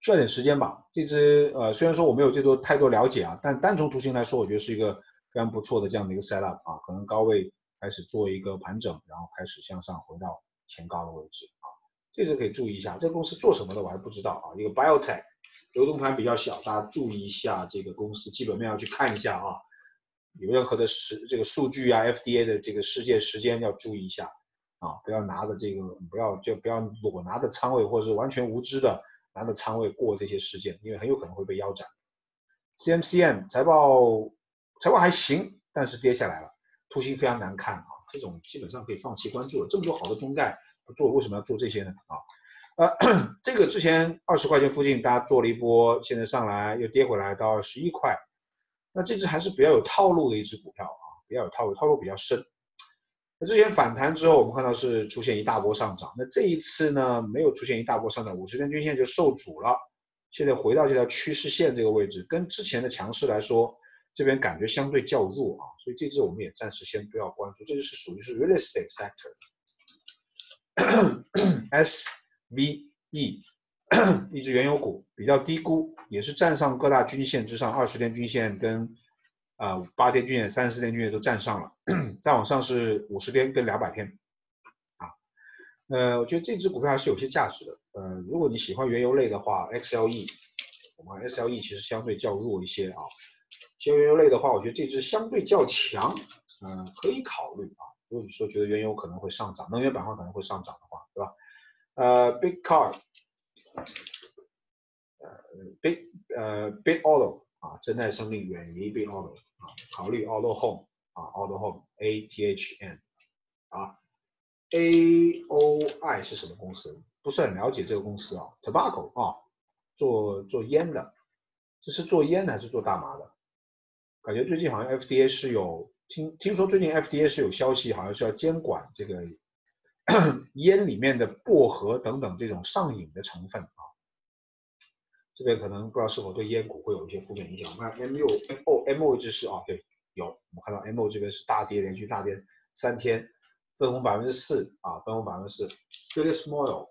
需要点时间吧，这只虽然说我没有太多了解啊，但单从图形来说，我觉得是一个非常不错的这样的一个 setup 啊，可能高位开始做一个盘整，然后开始向上回到前高的位置啊，这只可以注意一下。这个公司做什么的我还不知道啊，一个 biotech 流动盘比较小，大家注意一下这个公司基本面要去看一下啊，有任何的这个数据啊 ，FDA 的这个世界时间要注意一下啊，不要拿着这个不要裸拿的仓位，或者是完全无知的。拿着仓位过这些事件，因为很有可能会被腰斩。CMCM 财报还行，但是跌下来了，图形非常难看啊，这种基本上可以放弃关注了。这么多好的中概不做，为什么要做这些呢？啊，这个之前20块钱附近大家做了一波，现在上来又跌回来到11块，那这只还是比较有套路的一只股票啊，比较有套路，套路比较深。那之前反弹之后，我们看到是出现一大波上涨。那这一次呢，没有出现一大波上涨，50天均线就受阻了。现在回到这条趋势线这个位置，跟之前的强势来说，这边感觉相对较弱啊，所以这只我们也暂时先不要关注。这就是属于是 real estate sector，SVE 一只原油股比较低估，也是站上各大均线之上，20天均线跟。8天均线、34天均线都站上了，再往上是50天跟200天，啊，我觉得这只股票还是有些价值的。如果你喜欢原油类的话 ，XLE， 我们看 XLE 其实相对较弱一些啊。喜欢原油类的话，我觉得这只相对较强，可以考虑啊。如果你说觉得原油可能会上涨，能源板块可能会上涨的话，对吧？Big Car，Big Auto。啊，珍耐生命远离 Big Auto 啊，考虑 Auto Home 啊 ，Auto Home A T H M 啊 ，A O I 是什么公司？不是很了解这个公司啊 ，Tobacco 啊，做烟的，这是做烟的还是做大麻的？感觉最近好像 FDA 是有听说最近 FDA 是有消息，好像是要监管这个烟里面的薄荷等等这种上瘾的成分啊。这边可能不知道是否对烟股会有一些负面影响。我们看 MO 一直是啊，对，有我们看到 MO 这边是大跌，连续大跌3天，分红4%啊，分红4%。Philips Model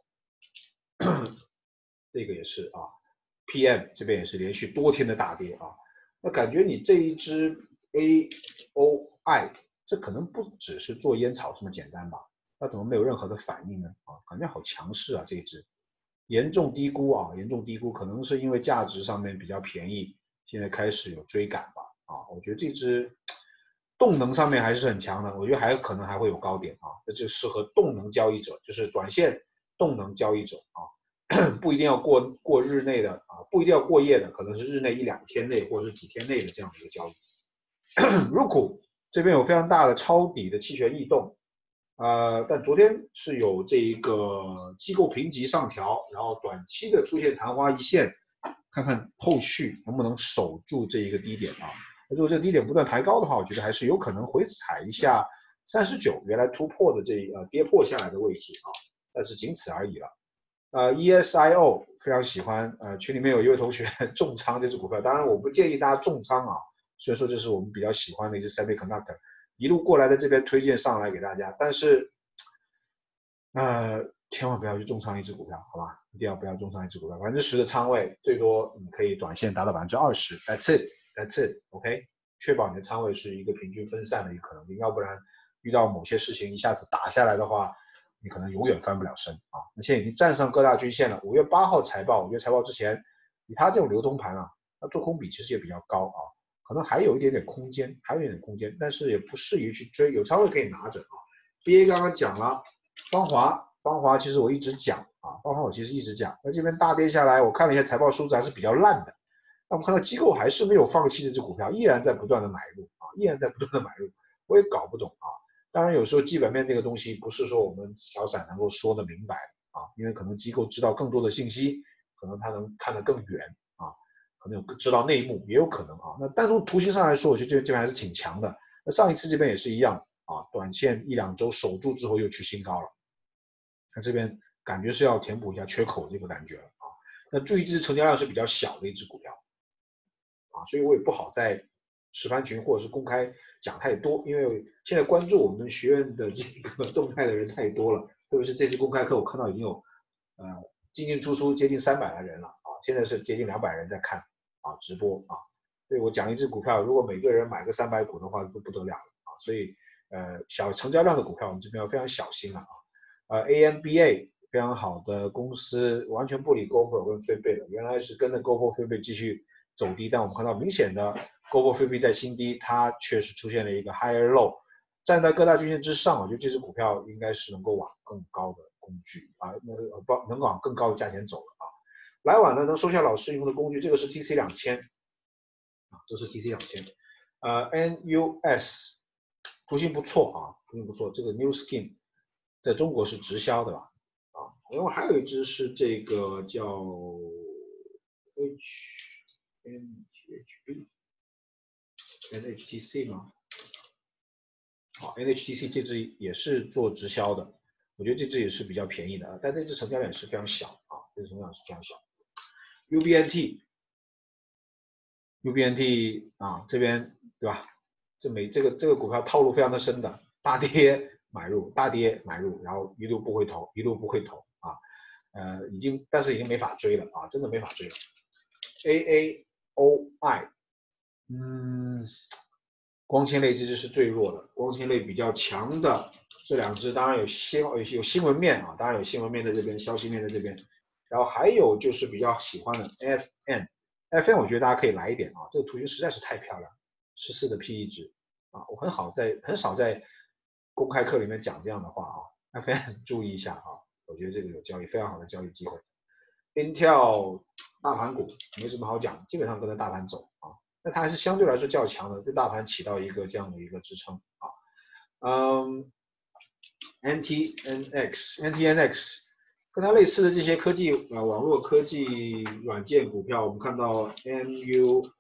这个也是啊 ，PM 这边也是连续多天的大跌啊。那感觉你这一支 AOI 这可能不只是做烟草这么简单吧？那怎么没有任何的反应呢？啊，感觉好强势啊，这一支。严重低估啊，严重低估，可能是因为价值上面比较便宜，现在开始有追赶吧，啊，我觉得这只动能上面还是很强的，我觉得可能还会有高点啊，那就适合动能交易者，就是短线动能交易者啊，不一定要过日内的啊，不一定要过夜的，可能是日内1、2天内或者是几天内的这样的一个交易。入股这边有非常大的抄底的期权异动，但昨天是有这一个机构评级上调，然后短期的出现昙花一现，看看后续能不能守住这一个低点啊。如果这个低点不断抬高的话，我觉得还是有可能回踩一下39原来突破的这跌破下来的位置啊，但是仅此而已了。ESIO 非常喜欢，群里面有一位同学重仓这只股票，当然我不建议大家重仓啊，所以说这是我们比较喜欢的一只 Semiconductor， 一路过来的这边推荐上来给大家，但是千万不要去重仓一只股票，好吧？一定要不要重仓一只股票，10%的仓位最多你可以短线达到20%， that's it。That's it, OK， 确保你的仓位是一个平均分散的一个可能性，要不然遇到某些事情一下子打下来的话，你可能永远翻不了身啊！那现在已经站上各大均线了，5月8号财报，5月财报之前，以它这种流通盘啊，它做空比其实也比较高啊，可能还有一点点空间，但是也不适宜去追，有仓位可以拿着啊。BA 刚刚讲了，芳华其实我一直讲啊，那这边大跌下来，我看了一下财报数字还是比较烂的。那我们看到机构还是没有放弃这只股票，依然在不断的买入啊，我也搞不懂啊。当然有时候基本面这个东西不是说我们小散能够说的明白的啊，因为可能机构知道更多的信息，可能他能看得更远啊，可能有知道内幕也有可能啊。那单从图形上来说，我觉得这边还是挺强的。那上一次这边也是一样啊，短线1、2周守住之后又去新高了，那这边感觉是要填补一下缺口这个感觉了啊。那注意这只成交量是比较小的一只股票。啊，所以我也不好在实盘群或者是公开讲太多，因为现在关注我们学院的这个动态的人太多了，特别是这次公开课，我看到已经有进进出出接近300来人了啊，现在是接近200人在看啊直播啊，所以我讲一只股票，如果每个人买个300股的话，都不得了啊，所以小成交量的股票我们这边要非常小心了啊，AMBA 非常好的公司，完全不理 GoPro 跟飞贝了，原来是跟着 GoPro 飞贝继续。走低，但我们看到明显的 GoPro 在新低，它确实出现了一个 higher low， 站在各大均线之上，我觉得这只股票应该是能够往更高的工具啊，能往更高的价钱走了啊。来晚呢能收下老师用的工具，这个是 TC2000 啊，都是 TC2000，NUS 图形不错啊，这个 New Skin 在中国是直销的吧？啊，然后还有一只是这个叫 NHTC 吗？好 ，NHTC 这支也是做直销的，我觉得这支也是比较便宜的，但这支成交量也是非常小啊，UBNT 啊，这边对吧？这个股票套路非常的深的，大跌买入，然后一路不回头，啊，但是已经没法追了啊，真的没法追了。AAOI， 光纤类这只是最弱的，光纤类比较强的这两只当然有新闻面啊，当然有新闻面在这边，消息面在这边，然后还有就是比较喜欢的 FN， 我觉得大家可以来一点啊，这个图形实在是太漂亮，14的 PE 值啊，我很少在公开课里面讲这样的话啊 ，FN 注意一下啊，我觉得这个有交易非常好的交易机会。Intel 大盘股没什么好讲，基本上跟着大盘走啊。那它还是相对来说较强的，对大盘起到一个这样的一个支撑啊。NTNX 跟它类似的这些科技网络科技软件股票，我们看到 MULE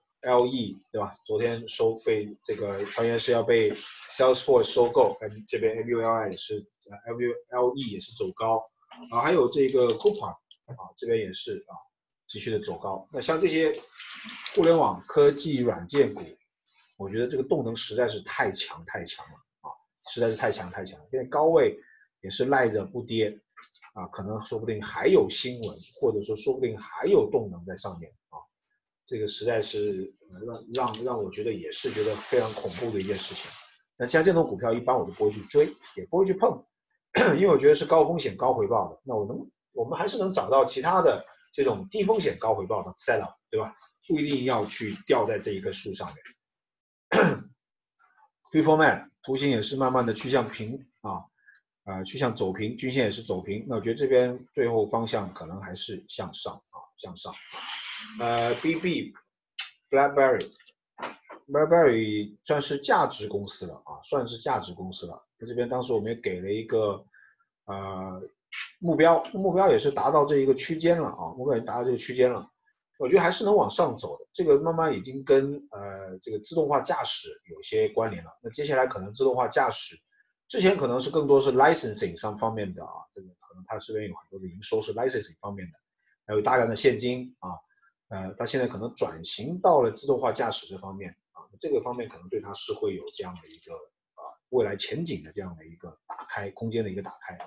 对吧？昨天被这个传言是要被 Salesforce 收购，这边 MULE 也是走高啊，还有这个 Coupang。啊，这边也是啊，继续的走高。那像这些互联网科技软件股，我觉得这个动能实在是太强了啊，实在是太强了。现在高位也是赖着不跌啊，可能说不定还有新闻，或者说不定还有动能在上面啊。这个实在是让我觉得也是觉得非常恐怖的一件事情。那像这种股票，一般我就不会去追，也不会去碰，因为我觉得是高风险高回报的。那我们还是能找到其他的这种低风险高回报的 setup， 对吧？不一定要去吊在这一棵树上面。Freeform Man 图形也是慢慢的趋向平啊，趋向走平，均线也是走平。那我觉得这边最后方向可能还是向上啊，向上。BlackBerry 算是价值公司了啊，算是价值公司了。那这边当时我们也给了一个目标也是达到这一个区间了啊，目标也达到这个区间了。我觉得还是能往上走的，这个慢慢已经跟这个自动化驾驶有些关联了。那接下来可能自动化驾驶之前可能是更多是 licensing 上方面的啊，这个可能它这边有很多的营收是 licensing 方面的，还有大量的现金啊，它现在可能转型到了自动化驾驶这方面啊，这个方面可能对它是会有这样的一个未来前景的这样的一个打开空间的一个打开啊。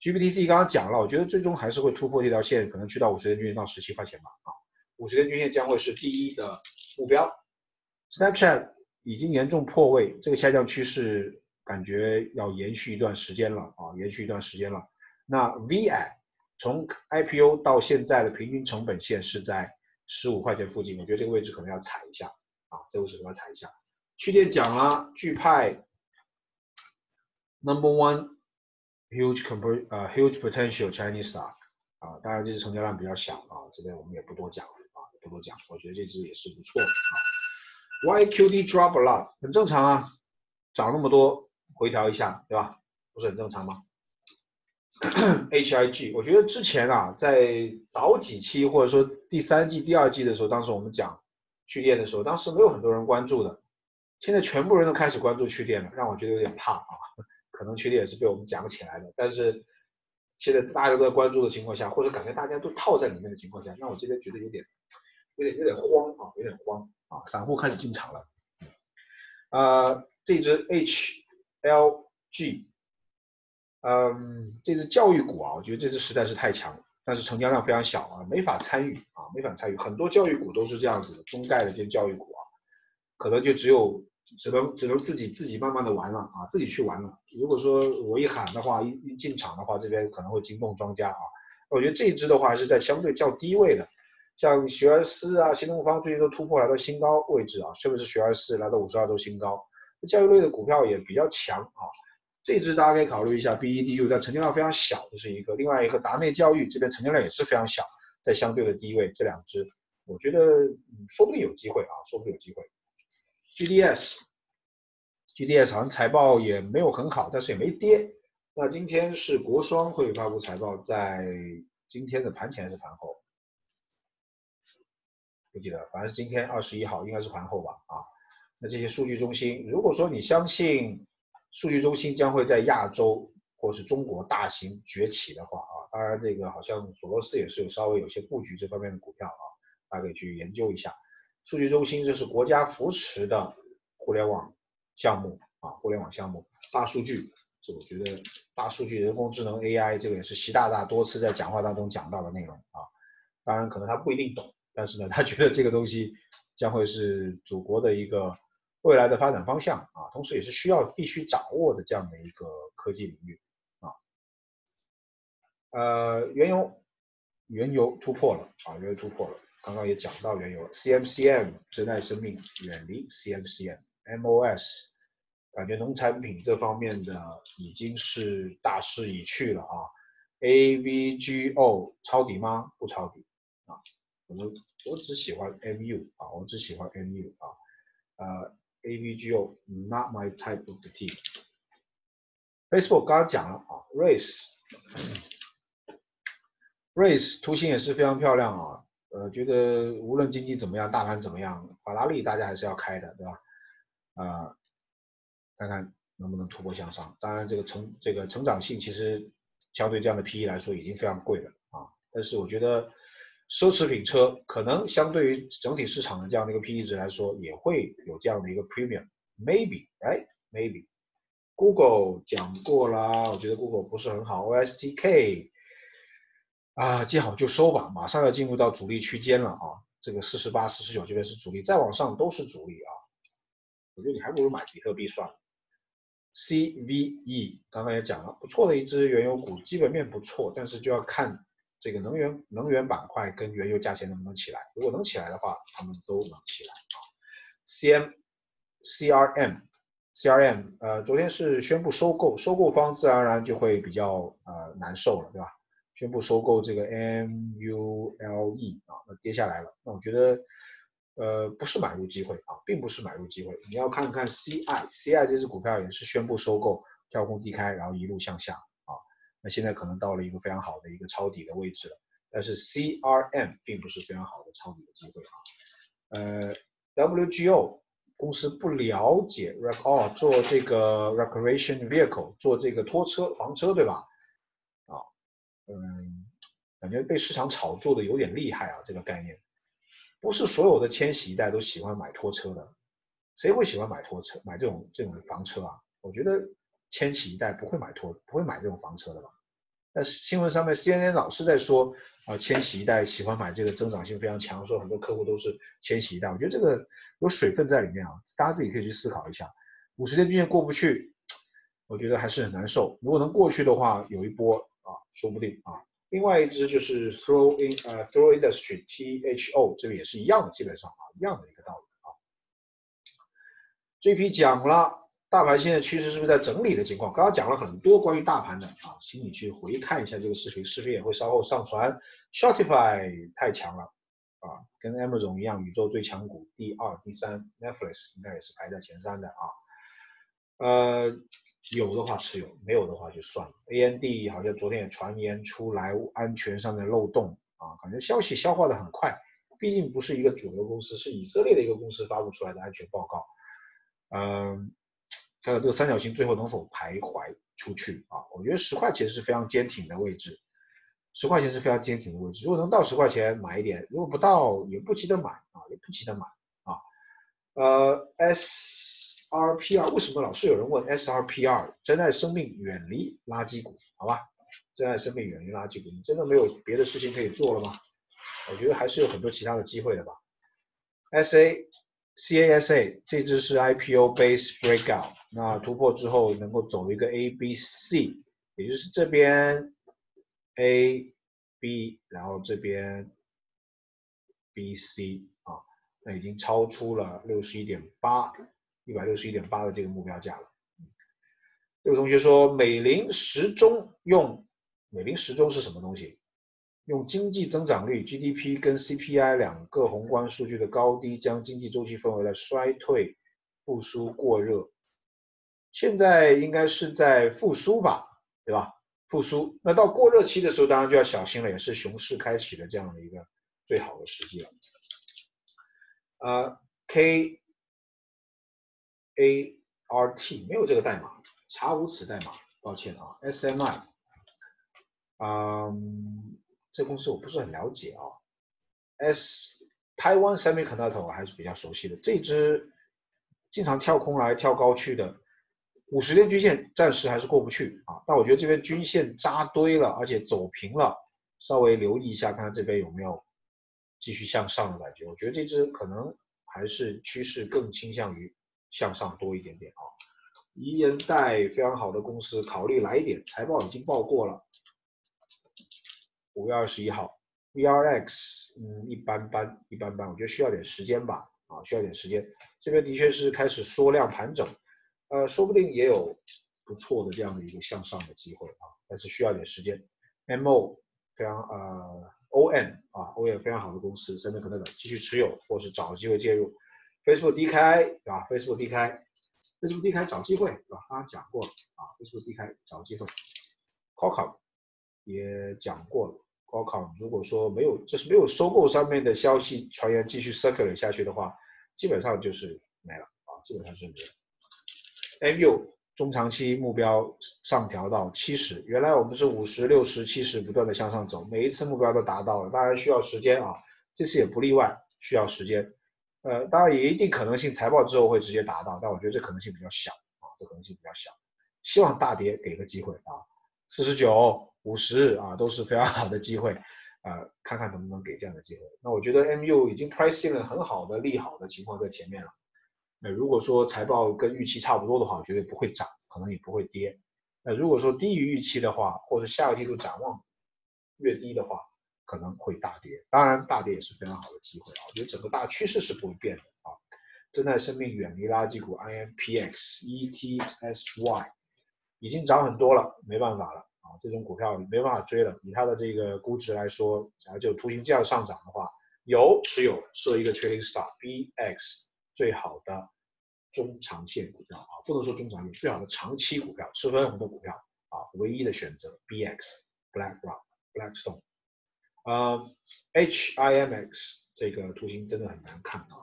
GBTC 刚刚讲了，我觉得最终还是会突破这条线，可能去到50天均线到17块钱吧啊。50天均线将会是第一的目标。Snapchat 已经严重破位，这个下降趋势感觉要延续一段时间了啊，延续一段时间了。那 VI 从 IPO 到现在的平均成本线是在15块钱附近，我觉得这个位置可能要踩一下啊，这个位置可能要踩一下。去电讲了，钜派 Number One huge potential Chinese stock 啊，当然这只成交量比较小啊，这边我们也不多讲了。不多讲，我觉得这只也是不错的啊。YQD drop a lot 很正常啊，涨那么多回调一下，对吧？不是很正常吗？HIG 我觉得之前啊，在早几期或者说第三季、第二季的时候，当时我们讲去电的时候，当时没有很多人关注的，现在全部人都开始关注去电了，让我觉得有点怕啊。可能去电也是被我们讲起来的，但是现在大家都在关注的情况下，或者感觉大家都套在里面的情况下，让我这边觉得有点慌啊，有点慌啊！散户开始进场了。这只 HLG， 这只教育股啊，我觉得这只实在是太强了，但是成交量非常小啊，没法参与啊，没法参与。很多教育股都是这样子的，中概的这些教育股啊，可能就只能自己慢慢的玩了啊，自己去玩了。如果说我一喊的话，一进场的话，这边可能会惊动庄家啊。我觉得这一只的话还是在相对较低位的。像学而思啊、新东方最近都突破来到新高位置啊，特别是学而思来到52周新高，教育类的股票也比较强啊。这支大家可以考虑一下 BEDU， 但成交量非常小，这是一个。另外一个达内教育这边成交量也是非常小，在相对的低位，这两支我觉得说不定有机会啊，说不定有机会。GDS 好像财报也没有很好，但是也没跌。那今天是国双会发布财报，在今天的盘前还是盘后？不记得，反正今天21号应该是盘后吧啊。那这些数据中心，如果说你相信数据中心将会在亚洲或是中国大型崛起的话啊，当然这个好像索罗斯也是有稍微有些布局这方面的股票啊，大家可以去研究一下。数据中心这是国家扶持的互联网项目啊，互联网项目大数据，这我觉得大数据、人工智能 AI 这个也是习大大多次在讲话当中讲到的内容啊，当然可能他不一定懂。但是呢，他觉得这个东西将会是祖国的一个未来的发展方向啊，同时也是需要必须掌握的这样的一个科技领域啊。原油突破了啊，原油突破了，刚刚也讲到原油了 ，CMCM 珍爱生命，远离 CMCM，MOS 感觉农产品这方面的已经是大势已去了啊 ，AVGO 抄底吗？不抄底啊。我只喜欢 MU 啊，我只喜欢 MU 啊，AVGO not my type of the team。Facebook 刚刚讲了啊 ，Race 图形也是非常漂亮啊，觉得无论经济怎么样，大盘怎么样，法拉利大家还是要开的，对吧？看看能不能突破向上。当然，这个成长性其实相对这样的 PE 来说已经非常贵了啊，但是我觉得。奢侈品车可能相对于整体市场的这样的一个 PE 值来说，也会有这样的一个 premium，maybe right maybe。Google 讲过啦，我觉得 Google 不是很好 ，OSTK 啊，见好就收吧，马上要进入到主力区间了啊，这个48、49这边是主力，再往上都是主力啊，我觉得你还不如买比特币算了。CVE 刚刚也讲了，不错的一只原油股，基本面不错，但是就要看。这个能源板块跟原油价钱能不能起来？如果能起来的话，他们都能起来啊。CRM CRM， 昨天是宣布收购，收购方自然而然就会比较难受了，对吧？宣布收购这个 MULE 啊，那跌下来了。那我觉得不是买入机会啊，并不是买入机会。你要看看 CI 这只股票也是宣布收购，跳空低开，然后一路向下啊。那现在可能到了一个非常好的一个抄底的位置了，但是 CRM 并不是非常好的抄底的机会啊。WGO 公司不了解 做这个 recreation vehicle， 做这个拖车、房车，对吧？啊，感觉被市场炒作的有点厉害啊，这个概念。不是所有的千禧一代都喜欢买拖车的，谁会喜欢买拖车、买这种房车啊？我觉得千禧一代不会买这种房车的吧？但是新闻上面 CNN 老是在说啊，千禧一代喜欢买这个增长性非常强，说很多客户都是千禧一代。我觉得这个有水分在里面啊，大家自己可以去思考一下。50天均线过不去，我觉得还是很难受。如果能过去的话，有一波啊，说不定啊。另外一只就是 Throw Industry THO， 这个也是一样的，基本上啊，一样的一个道理啊。这批讲了。大盘现在趋势是不是在整理的情况？刚刚讲了很多关于大盘的啊，请你去回看一下这个视频，视频也会稍后上传。Shopify 太强了啊，跟 Amazon 一样，宇宙最强股第2、第3 ，Netflix 应该也是排在前3的啊。有的话持有，没有的话就算了。AMD 好像昨天也传言出来安全上的漏洞啊，感觉消息消化的很快，毕竟不是一个主流公司，是以色列的一个公司发布出来的安全报告，看看这个三角形最后能否徘徊出去啊？我觉得10块钱是非常坚挺的位置，10块钱是非常坚挺的位置。如果能到10块钱买一点，如果不到也不急着买啊，也不急着买啊。SRPR 为什么老是有人问 SRPR？ 珍爱生命远离垃圾股，好吧？珍爱生命远离垃圾股，你真的没有别的事情可以做了吗？我觉得还是有很多其他的机会的吧。CASA 这只是 IPO base breakout， 那突破之后能够走一个 ABC， 也就是这边 AB， 然后这边 BC 啊，那已经超出了 161.8 的这个目标价了。这位同学说美林时钟是什么东西？用经济增长率 GDP 跟 CPI 两个宏观数据的高低，将经济周期分为了衰退、复苏、过热。现在应该是在复苏吧，对吧？复苏，那到过热期的时候，当然就要小心了，也是熊市开启的这样的一个最好的时机了。KART 没有这个代码，查无此代码，抱歉啊。SMI， 这公司我不是很了解啊。Taiwan Semiconductor 我还是比较熟悉的，这只经常跳空来跳高去的，50天均线暂时还是过不去啊。但我觉得这边均线扎堆了，而且走平了，稍微留意一下，看看这边有没有继续向上的感觉。我觉得这只可能还是趋势更倾向于向上多一点点啊。宜人贷非常好的公司，考虑来一点，财报已经报过了。5月21号 ，VRX 一般般，我觉得需要点时间吧，啊，需要点时间。这边的确是开始缩量盘整，说不定也有不错的这样的一个向上的机会啊，但是需要点时间。MO 非常ON 啊 ，ON 非常好的公司，深圳可能继续持有或是找机会介入。Facebook 低开啊 ，Facebook 低开 ，Facebook 低开找机会，对吧？刚刚讲过了啊 ，Facebook 低开找机会。Qualcomm 也讲过了。Qualcomm 如果说没有收购上面的消息传言继续 circulate 下去的话，基本上就是没了啊，基本上是没了。MU 中长期目标上调到70，原来我们是50、60、70不断的向上走，每一次目标都达到了，当然需要时间啊，这次也不例外，需要时间。当然也一定可能性财报之后会直接达到，但我觉得这可能性比较小啊，这可能性比较小，希望大跌给个机会啊，49、50啊，都是非常好的机会，看看能不能给这样的机会。那我觉得 MU 已经 pricing 了很好的利好的情况在前面了。如果说财报跟预期差不多的话，我觉得不会涨，可能也不会跌。如果说低于预期的话，或者下个季度展望越低的话，可能会大跌。当然，大跌也是非常好的机会啊。我觉得整个大趋势是不会变的啊。正在生病，远离垃圾股 IMPX ETSY， 已经涨很多了，没办法了啊，这种股票没办法追了。以它的这个估值来说，假如就图形这样上涨的话，有持有设一个trading stop BX 最好的中长线股票啊，不能说中长线，最好的长期股票，吃分红的股票啊，唯一的选择 BX Blackstone。HIMX 这个图形真的很难看啊。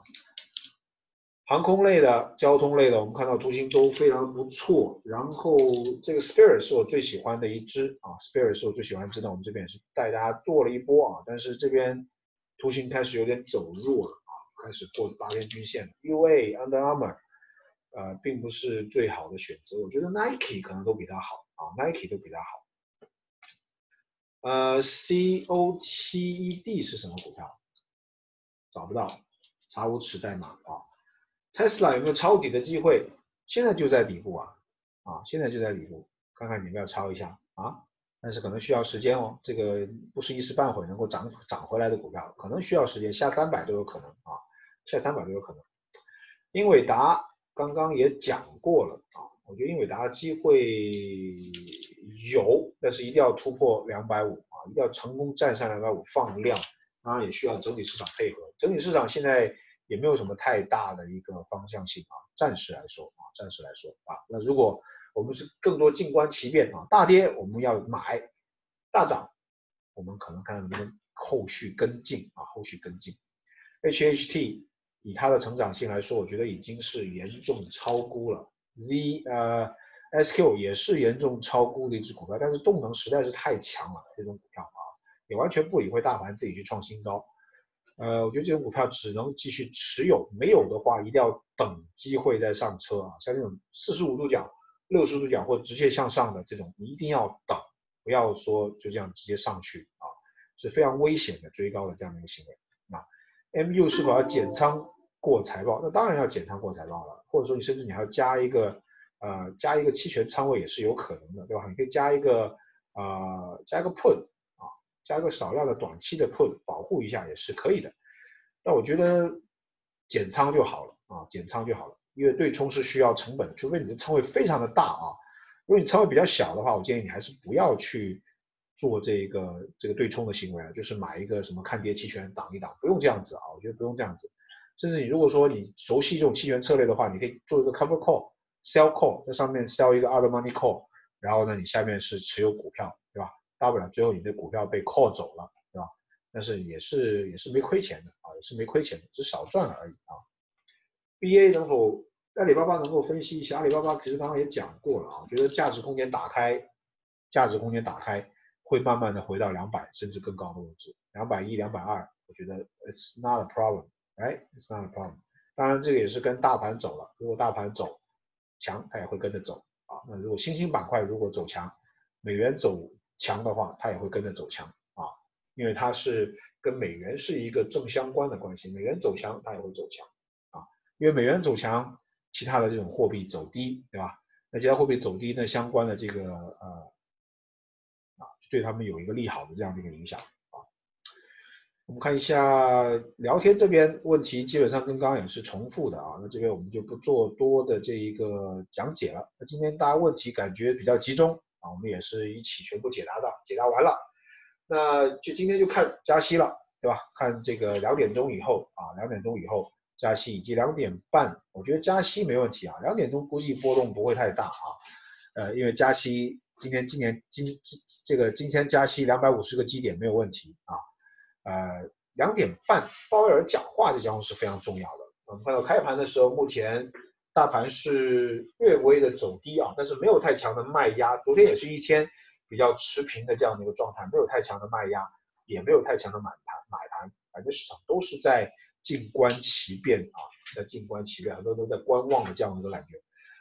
航空类的、交通类的，我们看到图形都非常不错。然后这个 Spirit 是我最喜欢的一只啊 ，Spirit 是我最喜欢一只，我们这边也是带大家做了一波啊，但是这边图形开始有点走弱了啊，开始过8天均线了。UA Under Armour 并不是最好的选择，我觉得 Nike 可能都比它好啊 ，Nike 都比它好。COTED 是什么股票？找不到，查无此代码啊。Tesla 有没有抄底的机会？现在就在底部啊，现在就在底部，看看你们要抄一下啊。但是可能需要时间哦，这个不是一时半会能够涨回来的股票，可能需要时间，下300都有可能啊，下300都有可能。英伟达刚刚也讲过了啊，我觉得英伟达机会有，但是一定要突破250啊，一定要成功站上250放量，当然也需要整体市场配合，整体市场现在。也没有什么太大的一个方向性啊，暂时来说啊，暂时来说啊，那如果我们是更多静观其变啊，大跌我们要买，大涨我们可能看能不能后续跟进啊，后续跟进。HHT 以它的成长性来说，我觉得已经是严重超估了。SQ 也是严重超估的一只股票，但是动能实在是太强了，这种股票啊，也完全不理会大盘自己去创新高。我觉得这种股票只能继续持有，没有的话一定要等机会再上车啊。像这种45度角、60度角或直线向上的这种，一定要等，不要说就这样直接上去啊，是非常危险的追高的这样的一个行为啊。MU 是否要减仓过财报？那当然要减仓过财报了，或者说你甚至你还要加一个期权仓位也是有可能的，对吧？你可以加一个 put。加个少量的短期的 put 保护一下也是可以的，但我觉得减仓就好了啊，减仓就好了，因为对冲是需要成本，除非你的仓位非常的大啊，如果你仓位比较小的话，我建议你还是不要去做这个对冲的行为了，就是买一个什么看跌期权挡一挡，不用这样子啊，我觉得不用这样子，甚至你如果说你熟悉这种期权策略的话，你可以做一个 cover call、sell call， 在上面 sell 一个 other money call， 然后呢你下面是持有股票，对吧？大不了最后你的股票被 call 走了，对吧？但是也是没亏钱的啊，也是没亏钱的，只少赚了而已啊。BA 能否阿里巴巴能够分析一下？阿里巴巴其实刚刚也讲过了啊，我觉得价值空间打开会慢慢的回到200甚至更高的位置，210、220，我觉得 it's not a problem， right？ It's not a problem。当然这个也是跟大盘走了，如果大盘走强，它也会跟着走啊。那如果新兴板块如果走强，美元走强的话，它也会跟着走强啊，因为它是跟美元是一个正相关的关系，美元走强它也会走强啊，因为美元走强，其他的这种货币走低，对吧？那其他货币走低，那相关的这个对他们有一个利好的这样的一个影响啊。我们看一下聊天这边问题，基本上跟刚刚也是重复的啊，那这边我们就不做多的这一个讲解了。那今天大家问题感觉比较集中。啊，我们也是一起全部解答完了，那就今天就看加息了，对吧？看这个2点钟以后啊，加息以及2点半，我觉得加息没问题啊，2点钟估计波动不会太大啊，因为加息今天加息250个基点没有问题啊，2点半鲍威尔讲话这将是非常重要的，我们看到开盘的时候目前。大盘是略微的走低啊，但是没有太强的卖压。昨天也是一天比较持平的这样的一个状态，没有太强的卖压，也没有太强的买盘，反正市场都是在静观其变啊，在静观其变，很多人都在观望的这样的一个感觉。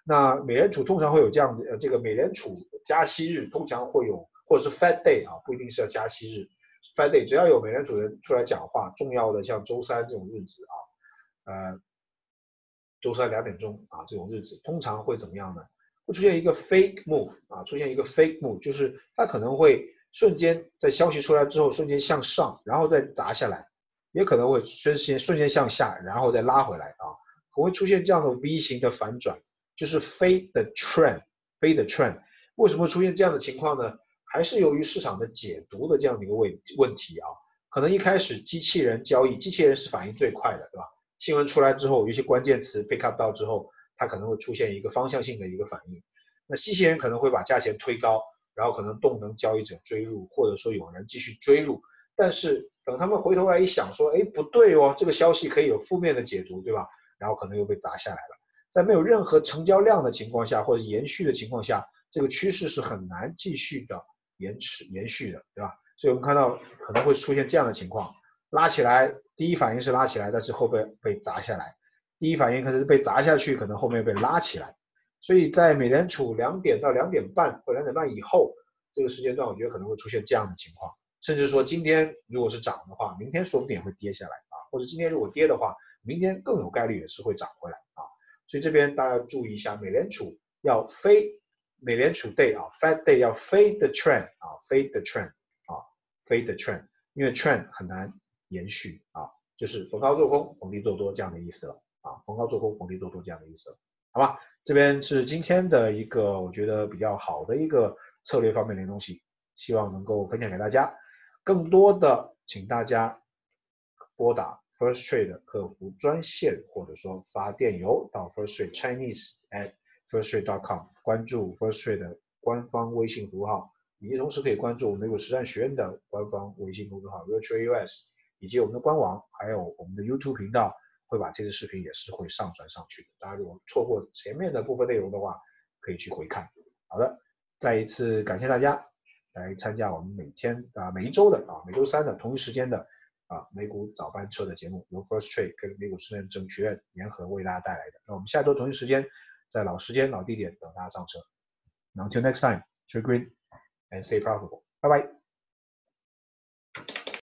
那美联储通常会有这样的这个美联储加息日通常会有，或者是 Fed Day 啊，不一定是要加息日 ，Fed Day 只要有美联储人出来讲话，重要的像周3这种日子啊，周32点钟啊，这种日子通常会怎么样呢？会出现一个 fake move 啊，出现一个 fake move， 就是它可能会瞬间在消息出来之后瞬间向上，然后再砸下来，也可能会瞬间向下，然后再拉回来啊，可能会出现这样的 V 型的反转，就是飞的 trend。为什么出现这样的情况呢？还是由于市场的解读的这样的一个问题啊。可能一开始机器人交易，机器人是反应最快的，对吧？新闻出来之后，有些关键词 pick up 到之后，它可能会出现一个方向性的一个反应。那机器人可能会把价钱推高，然后可能动能交易者追入，或者说有人继续追入。但是等他们回头来一想说，哎，不对哦，这个消息可以有负面的解读，对吧？然后可能又被砸下来了。在没有任何成交量的情况下，或者延续的情况下，这个趋势是很难继续的延续的，对吧？所以我们看到可能会出现这样的情况，拉起来，第一反应是拉起来，但是后边被砸下来。第一反应可能是被砸下去，可能后面被拉起来。所以在美联储2点到2点半或2点半以后这个时间段，我觉得可能会出现这样的情况，甚至说今天如果是涨的话，明天说不定也会跌下来啊，或者今天如果跌的话，明天更有概率也是会涨回来啊。所以这边大家注意一下，美联储要飞，美联储 day 啊 ，Fed day 要飞 the trend 啊，飞 the trend 啊，飞 the trend， 因为 trend 很难延续啊，就是逢高做空，逢低做多这样的意思了啊，逢高做空，逢低做多这样的意思了，好吧？这边是今天的一个我觉得比较好的一个策略方面的东西，希望能够分享给大家。更多的，请大家拨打 First Trade 客服专线，或者说发电邮到 First Trade Chinese at firsttrade.com， 关注 First Trade 的官方微信服务号，以及同时可以关注我们美股实战学院的官方微信公众号 Virtual US， 以及我们的官网，还有我们的 YouTube 频道。会把这次视频也是会上传上去的，大家如果错过前面的部分内容的话，可以去回看。好的，再一次感谢大家来参加我们每周三的同一时间的美股早班车的节目，由 First Trade 跟美股实战证学院联合为大家带来的。那我们下周同一时间在老时间老地点等大家上车。Until next time, trade green and stay profitable. 拜拜。